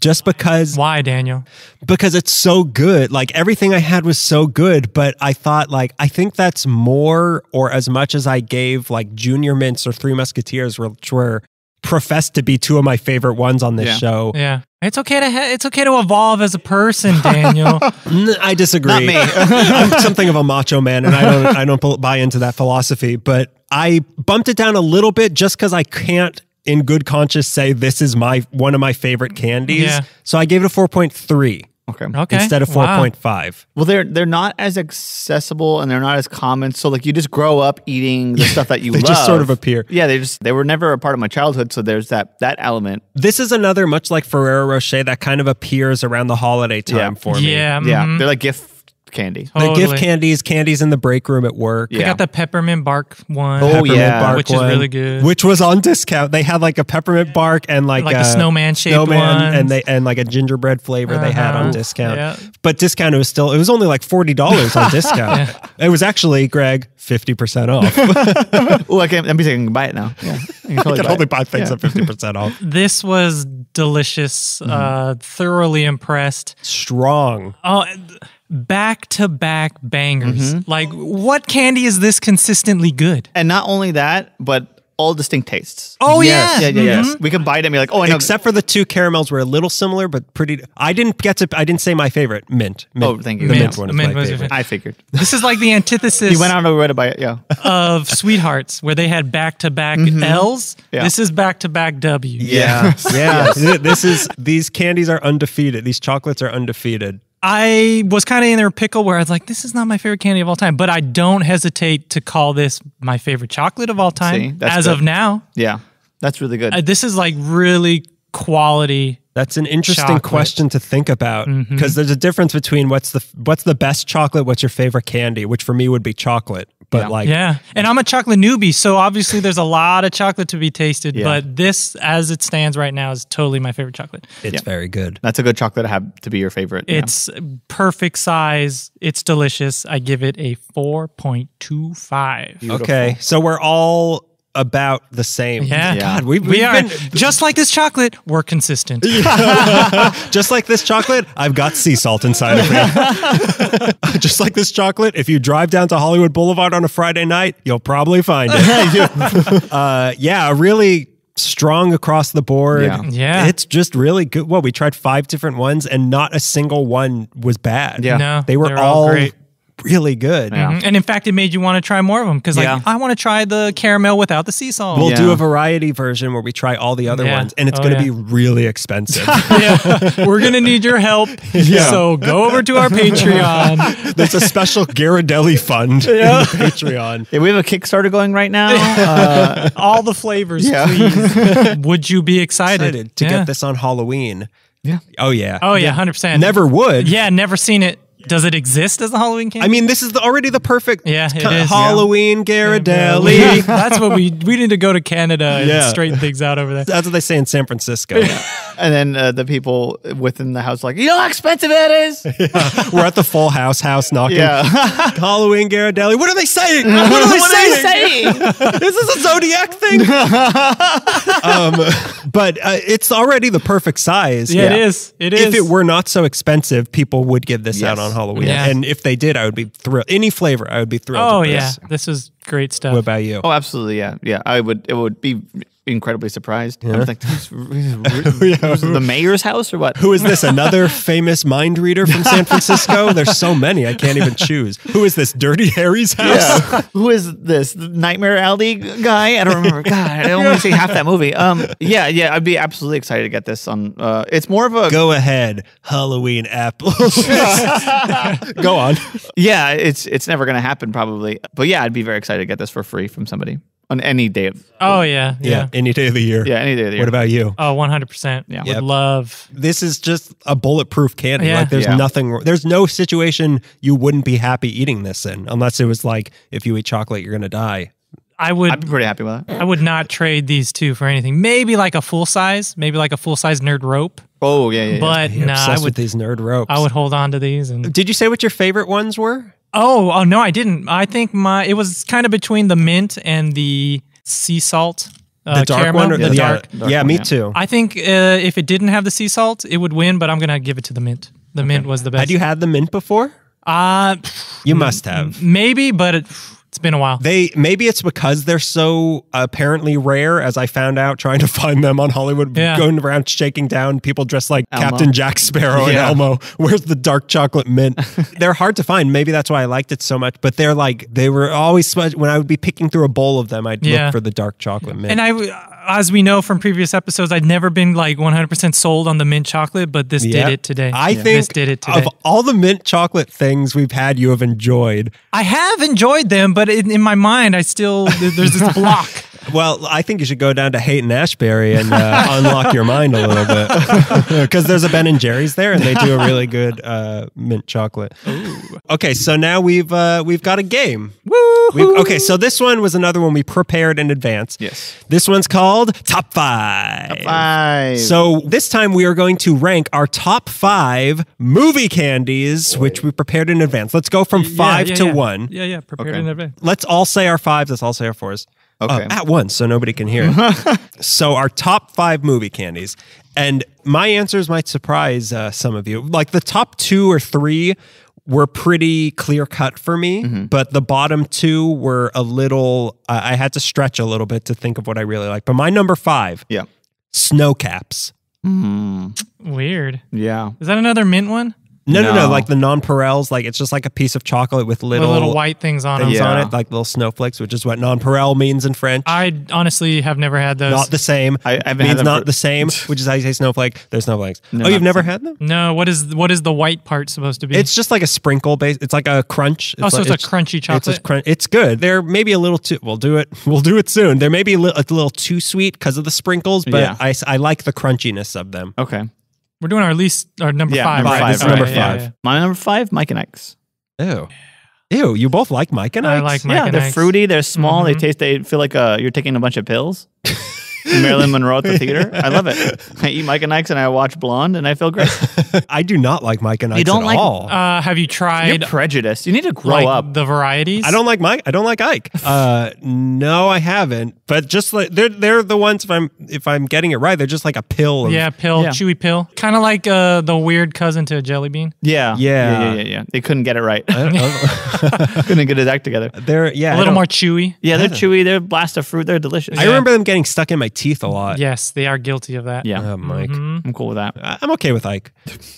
just because... Why, Daniel? Because it's so good. Like, everything I had was so good, but I thought, like, I think that's more or as much as I gave, like, Junior Mints or Three Musketeers, which were professed to be two of my favorite ones on this show. Yeah. It's okay to evolve as a person, Daniel. I disagree. Not me. I'm something of a macho man, and I don't buy into that philosophy, but I bumped it down a little bit just because I can't in good conscience say this is one of my favorite candies. Yeah. So I gave it a 4.3. Okay. Instead of 4.5. Wow. Well, they're not as accessible and they're not as common. So like you just grow up eating the stuff that you love. They just sort of appear. Yeah, they were never a part of my childhood, so there's that element. This is another, much like Ferrero Rocher, that kind of appears around the holiday time for me. Yeah. Mm-hmm. Yeah. They're like gift candy. Totally. The gift candies in the break room at work. Yeah. I got the peppermint bark one. Oh, yeah. Which is really good. Which was on discount. They had like a peppermint bark and like a snowman shaped one. And like a gingerbread flavor they had on discount. Yeah. But discount, it was only like $40 on discount. Yeah. It was actually, Greg, 50% off. Well, I'm thinking I can buy it now. Yeah. I can totally buy things at 50% off. This was delicious. Thoroughly impressed. Strong. Oh, back-to-back bangers. Like, what candy is this consistently good? And not only that, but all distinct tastes. Oh, yes. Yes. We can bite it and be like, oh, I know. Except for the two caramels were a little similar, but pretty... I didn't say my favorite. Mint. Oh, thank you. The mint one is my favorite. I figured. This is like the antithesis... You went out and read about it, yeah. ...of Sweethearts, where they had back-to-back L's. Yeah. This is back-to-back W's. Yeah. Yeah. This is... These candies are undefeated. These chocolates are undefeated. I was kind of in their pickle where I was like, this is not my favorite candy of all time, but I don't hesitate to call this my favorite chocolate of all time as of now. Yeah, that's really good. This is like really quality. That's an interesting question to think about because there's a difference between what's the best chocolate, what's your favorite candy, which for me would be chocolate. But and I'm a chocolate newbie, so obviously there's a lot of chocolate to be tasted. Yeah. But this, as it stands right now, is totally my favorite chocolate. It's very good. That's a good chocolate to have to be your favorite. It's perfect size. It's delicious. I give it a 4.25. Beautiful. Okay, so we're all about the same. Yeah. God, we are. Just like this chocolate, we're consistent. Just like this chocolate, I've got sea salt inside of me. Just like this chocolate, if you drive down to Hollywood Boulevard on a Friday night, you'll probably find it. Really strong across the board. Yeah. It's just really good. Well, we tried 5 different ones and not a single one was bad. Yeah. No, they were all great. Really good. Yeah. And in fact, it made you want to try more of them because like, I want to try the caramel without the sea salt. We'll do a variety version where we try all the other ones and it's going to be really expensive. We're going to need your help. Yeah. So go over to our Patreon. There's a special Ghirardelli fund in the Patreon. Yeah, we have a Kickstarter going right now. All the flavors, please. Would you be excited to get this on Halloween? Yeah. Oh, yeah. Oh, yeah, 100%. Never would. Yeah, never seen it. Does it exist as a Halloween candy? I mean, this is already the perfect Halloween Ghirardelli. Yeah, that's what we need to go to Canada and straighten things out over there. That's what they say in San Francisco. And then the people within the house are like, you know how expensive it is? We're at the Full House knocking. Yeah. Halloween Ghirardelli. What are they saying? What are they saying? This is a Zodiac thing. But it's already the perfect size. Yeah, it is. It is. If it were not so expensive, people would give this out on Halloween. Yeah. And if they did, I would be thrilled. Any flavor, I would be thrilled. Oh, yeah. This is great stuff. What about you? Oh, absolutely. Yeah. Yeah. It would be incredibly surprised. Yeah. I was like, who's the mayor's house or what? Who is this? Another famous mind reader from San Francisco? There's so many. I can't even choose. Who is this? Dirty Harry's house? Yeah. Who is this? The Nightmare Alley guy? I don't remember. God, I only see half that movie. Yeah, I'd be absolutely excited to get this on. It's more of a... Go ahead, Halloween apples. Go on. Yeah, it's never going to happen probably. But yeah, I'd be very excited to get this for free from somebody. On any day of any day of the year. Yeah, any day of the year. What about you? Oh, 100%. Yeah. Would love. This is just a bulletproof candy. Yeah. Like, there's nothing, there's no situation you wouldn't be happy eating this in, unless it was like, if you eat chocolate, you're going to die. I'd be pretty happy with that. I would not trade these two for anything. Maybe like a full size nerd rope. Oh, yeah. But no, I would, these nerd ropes. I would hold on to these. And did you say what your favorite ones were? Oh, no, I didn't. I think it was kind of between the mint and the sea salt. The dark caramel? One? Or the dark. Yeah, me too. I think if it didn't have the sea salt, it would win, but I'm going to give it to the mint. The mint was the best. Had you had the mint before? You must have. Maybe, but it's been a while. Maybe it's because they're so apparently rare, as I found out trying to find them on Hollywood, going around shaking down people dressed like Elmo. Captain Jack Sparrow and Elmo. Where's the dark chocolate mint? They're hard to find. Maybe that's why I liked it so much, but they're like, they were always, when I would be picking through a bowl of them, I'd look for the dark chocolate mint. And as we know from previous episodes, I'd never been like 100% sold on the mint chocolate, but this did it today. I think this did it today. Of all the mint chocolate things we've had, you have enjoyed. I have enjoyed them, but in my mind, I still, there's this block. Well, I think you should go down to Haight-Ashbury and unlock your mind a little bit. Because there's a Ben & Jerry's there, and they do a really good mint chocolate. Ooh. Okay, so now we've got a game. Woo! Okay, so this one was another one we prepared in advance. Yes. This one's called Top 5. Top 5. So this time we are going to rank our top 5 movie candies, which we prepared in advance. Let's go from 5 to 1. Yeah, yeah, prepared in advance. Let's all say our 5s, let's all say our 4s. Okay. At once, so nobody can hear it. So our top 5 movie candies. And my answers might surprise some of you. Like the top 2 or 3 were pretty clear-cut for me, but the bottom 2 were a little... I had to stretch a little bit to think of what I really like. But my number 5, snow caps. Mm. Weird. Yeah. Is that another mint one? No. Like the nonpareils, like it's just like a piece of chocolate with little white things on it. On it, like little snowflakes, which is what nonpareil means in French. I honestly have never had those. Not the same. I means not the same, which is how you say snowflake. There's snowflakes. No, oh, you've never had them? No. What is the white part supposed to be? It's just like a sprinkle base. It's like a crunch. It's it's a crunchy chocolate. It's good. They're maybe a little too. We'll do it soon. They're maybe a little too sweet because of the sprinkles, but I like the crunchiness of them. Okay. We're doing our number 5. Number five. Yeah. My number 5, Mike and Ike's. Ew. Ew, you both like Mike and Ike's? I like Mike and Ike's. They're fruity, they're small, they feel like you're taking a bunch of pills. Marilyn Monroe at the theater. I love it. I eat Mike and Ike's and I watch Blonde and I feel great. I do not like Mike and Ike's at all. Have you tried? You're prejudiced. You need to grow up. The varieties. I don't like Mike. I don't like Ike. No, I haven't. But just like they're the ones. If I'm getting it right, they're just like a pill. Chewy pill. Kind of like the weird cousin to a jelly bean. Yeah. They couldn't get it right. Couldn't get his act together. They're a little more chewy. Yeah, they're chewy. They're a blast of fruit. They're delicious. I remember them getting stuck in my teeth a lot. Yes, they are guilty of that. Yeah, Mike. I'm cool with that. I'm okay with Ike.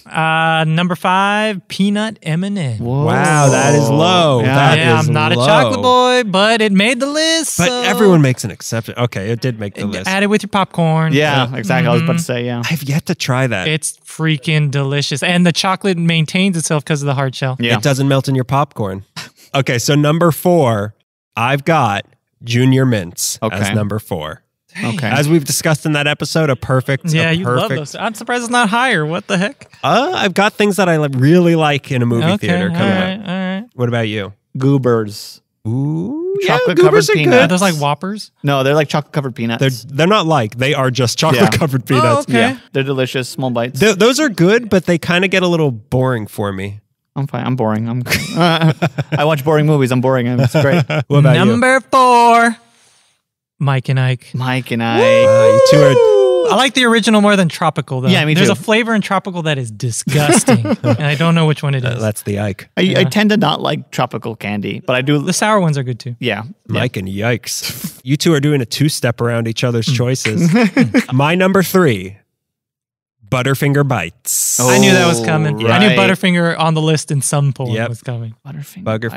Number 5, peanut M&M. Wow, that is low. Yeah, I'm not a chocolate boy, but it made the list. But everyone makes an exception. Okay, it did make the list. Add it with your popcorn. Yeah, exactly. I was about to say, I've yet to try that. It's freaking delicious. And the chocolate maintains itself because of the hard shell. Yeah. It doesn't melt in your popcorn. Okay, so number 4, I've got Junior Mints as number 4. Okay. As we've discussed in that episode, you love those. I'm surprised it's not higher. What the heck? I've got things that I really like in a movie theater coming up. All right. What about you? Goobers. Ooh, chocolate-covered peanuts. Are those like Whoppers? No, they're like chocolate-covered peanuts. They're not like. They are just chocolate-covered peanuts. Oh, okay. Yeah. They're delicious, small bites. Those are good, but they kind of get a little boring for me. I'm fine. I'm boring. I watch boring movies. I'm boring. It's great. What about you? Number 4. Mike and Ike. Mike and Ike. You two I like the original more than tropical, though. Yeah, me too. There's a flavor in tropical that is disgusting, and I don't know which one it is. That's the Ike. I tend to not like tropical candy, but I do. The sour ones are good, too. Yeah. Mike and Yikes. You two are doing a two-step around each other's choices. My number 3, Butterfinger Bites. Oh, I knew that was coming. Right. I knew Butterfinger on the list in some poll was coming. Butterfinger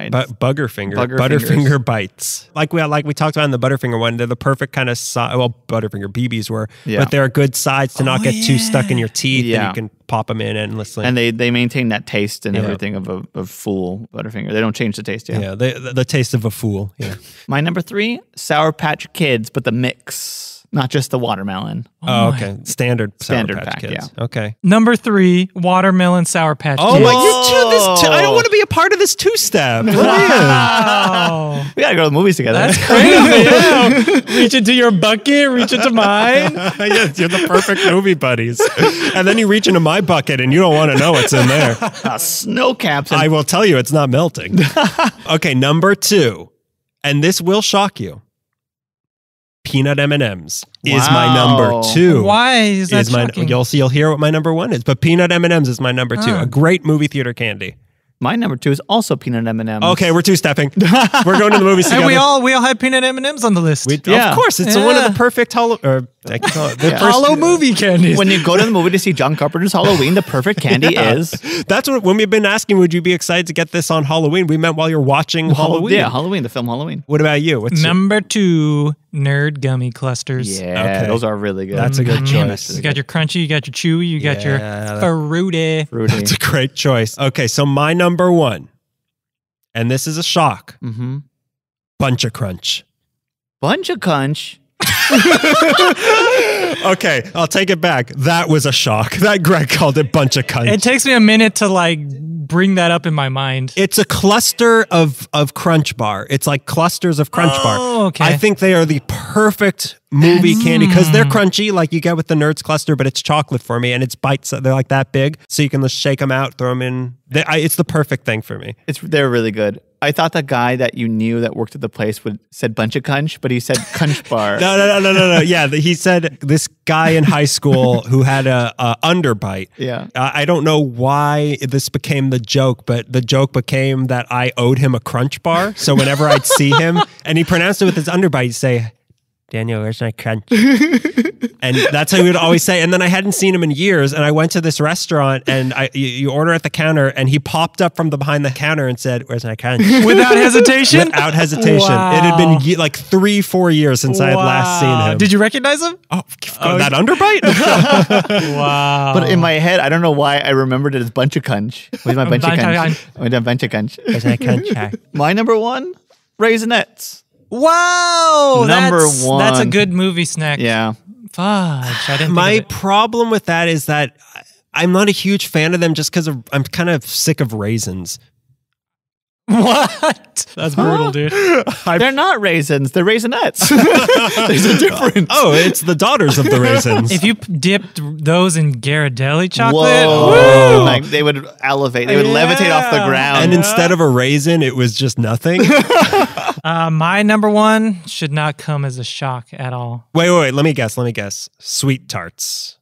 Bites. Like we talked about in the Butterfinger one, they're the perfect kind of size. Well, Butterfinger BBs were, but they're a good size to not get too stuck in your teeth. Yeah. And you can pop them in endlessly. And they maintain that taste and everything of a full Butterfinger. They don't change the taste. Yeah, the taste of a fool. Yeah. My number 3, Sour Patch Kids, but the mix. Not just the watermelon. Oh, okay. Standard Sour Patch Kids. Yeah. Okay. Number 3, watermelon Sour Patch Kids. Oh, my God. I don't want to be a part of this two-step. Wow. We got to go to the movies together. That's crazy. Reach into your bucket. Reach into mine. Yes, you're the perfect movie buddies. And then you reach into my bucket, and you don't want to know what's in there. Snow caps. I will tell you, it's not melting. Okay, number 2. And this will shock you. peanut M&Ms is my number two. Why is that shocking? You'll hear what my number one is, but peanut M&Ms is my number two. A great movie theater candy. My number two is also peanut M&Ms. Okay, we're two-stepping. We're going to the movies together. And we all had peanut M&Ms on the list. Of course, it's one of the perfect hollow movie candies. When you go to the movie to see John Carpenter's Halloween, the perfect candy is. That's what, when we've been asking, would you be excited to get this on Halloween? We meant while you're watching Halloween. Yeah, Halloween, the film Halloween. What about you? What's number two, nerd gummy clusters. Yeah, okay. Those are really good. That's a good choice. You got your crunchy, you got your chewy, you got your fruity. That's a great choice. Okay, so my number one, and this is a shock, Buncha Crunch. Buncha Crunch? Okay, I'll take it back. That was a shock. That Greg called it Buncha Crunch. It takes me a minute to like bring that up in my mind. It's a cluster of Crunch Bar. It's like clusters of Crunch Bar. Okay. I think they are the perfect movie candy because they're crunchy, like you get with the Nerds cluster, but it's chocolate for me and it's bites. They're like that big, so you can just shake them out, throw them in. It's the perfect thing for me. They're really good. I thought that guy that you knew that worked at the place said bunch of cunch, but he said Cunch Bar. No. Yeah, he said this guy in high school who had a underbite. Yeah. I don't know why this became the joke, but the joke became that I owed him a Crunch Bar. So whenever I'd see him, and he pronounced it with his underbite, he'd say, Daniel, where's my crunch? And that's how we would always say. And then I hadn't seen him in years, and I went to this restaurant, and you order at the counter, and he popped up from behind the counter and said, where's my crunch? Without hesitation? Without hesitation. Wow. It had been like 3-4 years since I had last seen him. Did you recognize him? Oh, that underbite? Wow. But in my head, I don't know why I remembered it as bunch of crunch. Where's my bunch of crunch? Where's my crunch? My number one, Raisinets. Wow, number one. That's a good movie snack. Yeah. Fudge. I didn't My problem with that is that I'm not a huge fan of them just because I'm kind of sick of raisins. What? That's brutal, dude. They're not raisins. They're Raisinets. There's a difference. Oh, it's the daughters of the raisins. If you dipped those in Ghirardelli chocolate, like they would elevate. They would levitate off the ground. And instead of a raisin, it was just nothing. My number one should not come as a shock at all. Wait. Let me guess. Sweet tarts.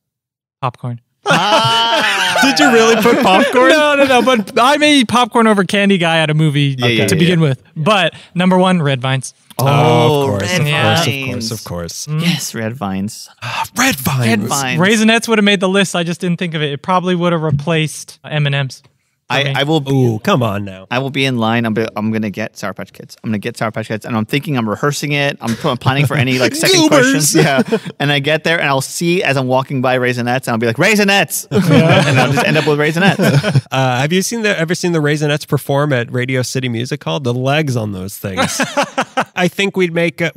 Popcorn. Did you really put popcorn? No. But I'm a popcorn over candy guy at a movie to begin with. But number one, Red Vines. Oh, of course. Yes, Red Vines. Red Vines. Red Vines. Raisinets would have made the list. I just didn't think of it. It probably would have replaced M&M's. I will. Ooh, come on now. I will be in line. I'm gonna get Sour Patch Kids. And I'm thinking I'm rehearsing it. I'm planning for any like second questions. Yeah. And I get there and I'll see as I'm walking by Raisinets and I'll be like Raisinets, and I'll just end up with Raisinets. Have you ever seen the Raisinets perform at Radio City Music Hall? The legs on those things. I think we'd make. I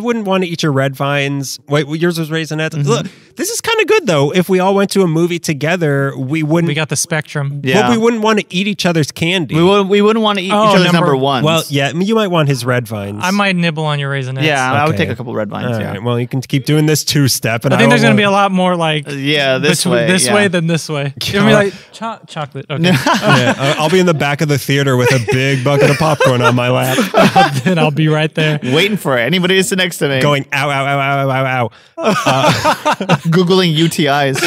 wouldn't want to eat your Red Vines. Wait, yours was Raisinets. Look, this is kind of good though. If we all went to a movie together, we wouldn't. We got the spectrum. Yeah. But we wouldn't want to eat each other's candy. We wouldn't want to eat each other's number ones. Well, yeah, you might want his Red Vines. I might nibble on your Raisinets. Yeah, okay. I would take a couple Red Vines. All right. Well, you can keep doing this two-step. And I think there's going to be a lot more like this way than this way. It'll be like chocolate. Okay. I'll be in the back of the theater with a big bucket of popcorn on my lap. Then I'll be right there. Waiting for it. Anybody to sit next to me. Going, ow, ow, ow, ow, ow, ow. Googling UTIs.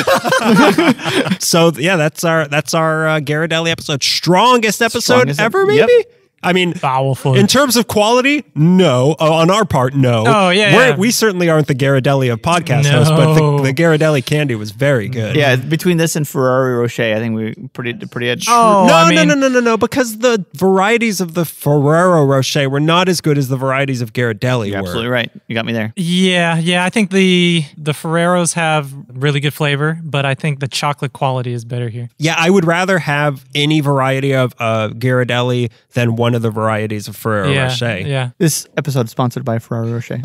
So, yeah, that's our Ghirardelli episode. Strongest ever, maybe? Yep. I mean, powerful. In terms of quality, no. On our part, no. Oh, yeah. We certainly aren't the Ghirardelli of podcast hosts, but the Ghirardelli candy was very good. Yeah, between this and Ferrero Rocher, I think we pretty edge. Oh, no, because the varieties of the Ferrero Rocher were not as good as the varieties of Ghirardelli were. Absolutely right. You got me there. Yeah, I think the Ferreros have really good flavor, but I think the chocolate quality is better here. Yeah, I would rather have any variety of Ghirardelli than one of the varieties of Ferrero Rocher. Yeah. This episode is sponsored by Ferrero Rocher.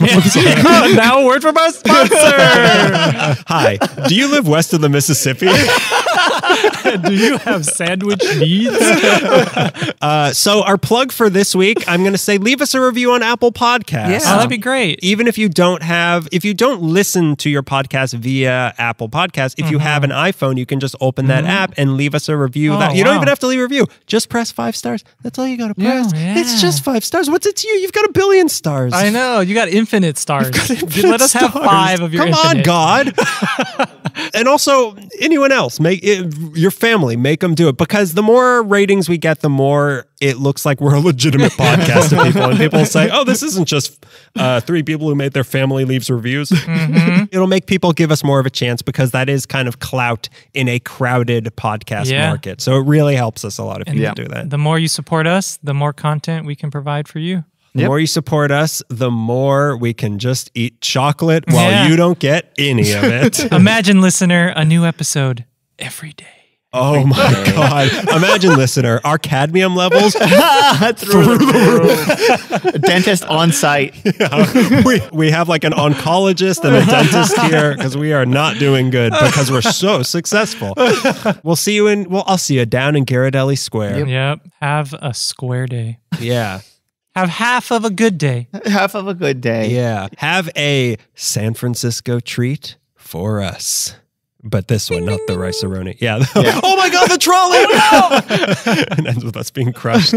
Now a word from our sponsor. Hi. Do you live west of the Mississippi? Do you have sandwich needs? So our plug for this week, I'm going to say, leave us a review on Apple Podcasts. Yeah. Oh, that'd be great. Even if you don't have, if you don't listen to your podcast via Apple Podcasts, if you have an iPhone, you can just open that app and leave us a review. Oh, that, you don't even have to leave a review. Just press 5 stars. That's all you got to press. Yeah. It's just 5 stars. What's it to you? You've got a billion stars. I know. You got infinite stars. Got infinite Let us stars. Have 5 of your infinite. Come on, God. And also, anyone else, make it, your family, make them do it. Because the more ratings we get, the more it looks like we're a legitimate podcast to people. And people say, oh, this isn't just 3 people who made their family leaves reviews. It'll make people give us more of a chance, because that is kind of clout in a crowded podcast market. So it really helps us a lot if you do that. The more you support us, the more content we can provide for you. The more you support us, the more we can just eat chocolate while you don't get any of it. Imagine, listener, a new episode every day. Oh my God. Imagine, listener, our cadmium levels through the roof. A dentist on site. Yeah. We have like an oncologist and a dentist here, because we are not doing good because we're so successful. We'll see you in, well, I'll see you down in Ghirardelli Square. Yep. Have a square day. Yeah. Have half of a good day. Half of a good day. Yeah. Have a San Francisco treat for us. But this one, not the rice-a-roni. Yeah. Oh my God, the trolley! No! It ends with us being crushed.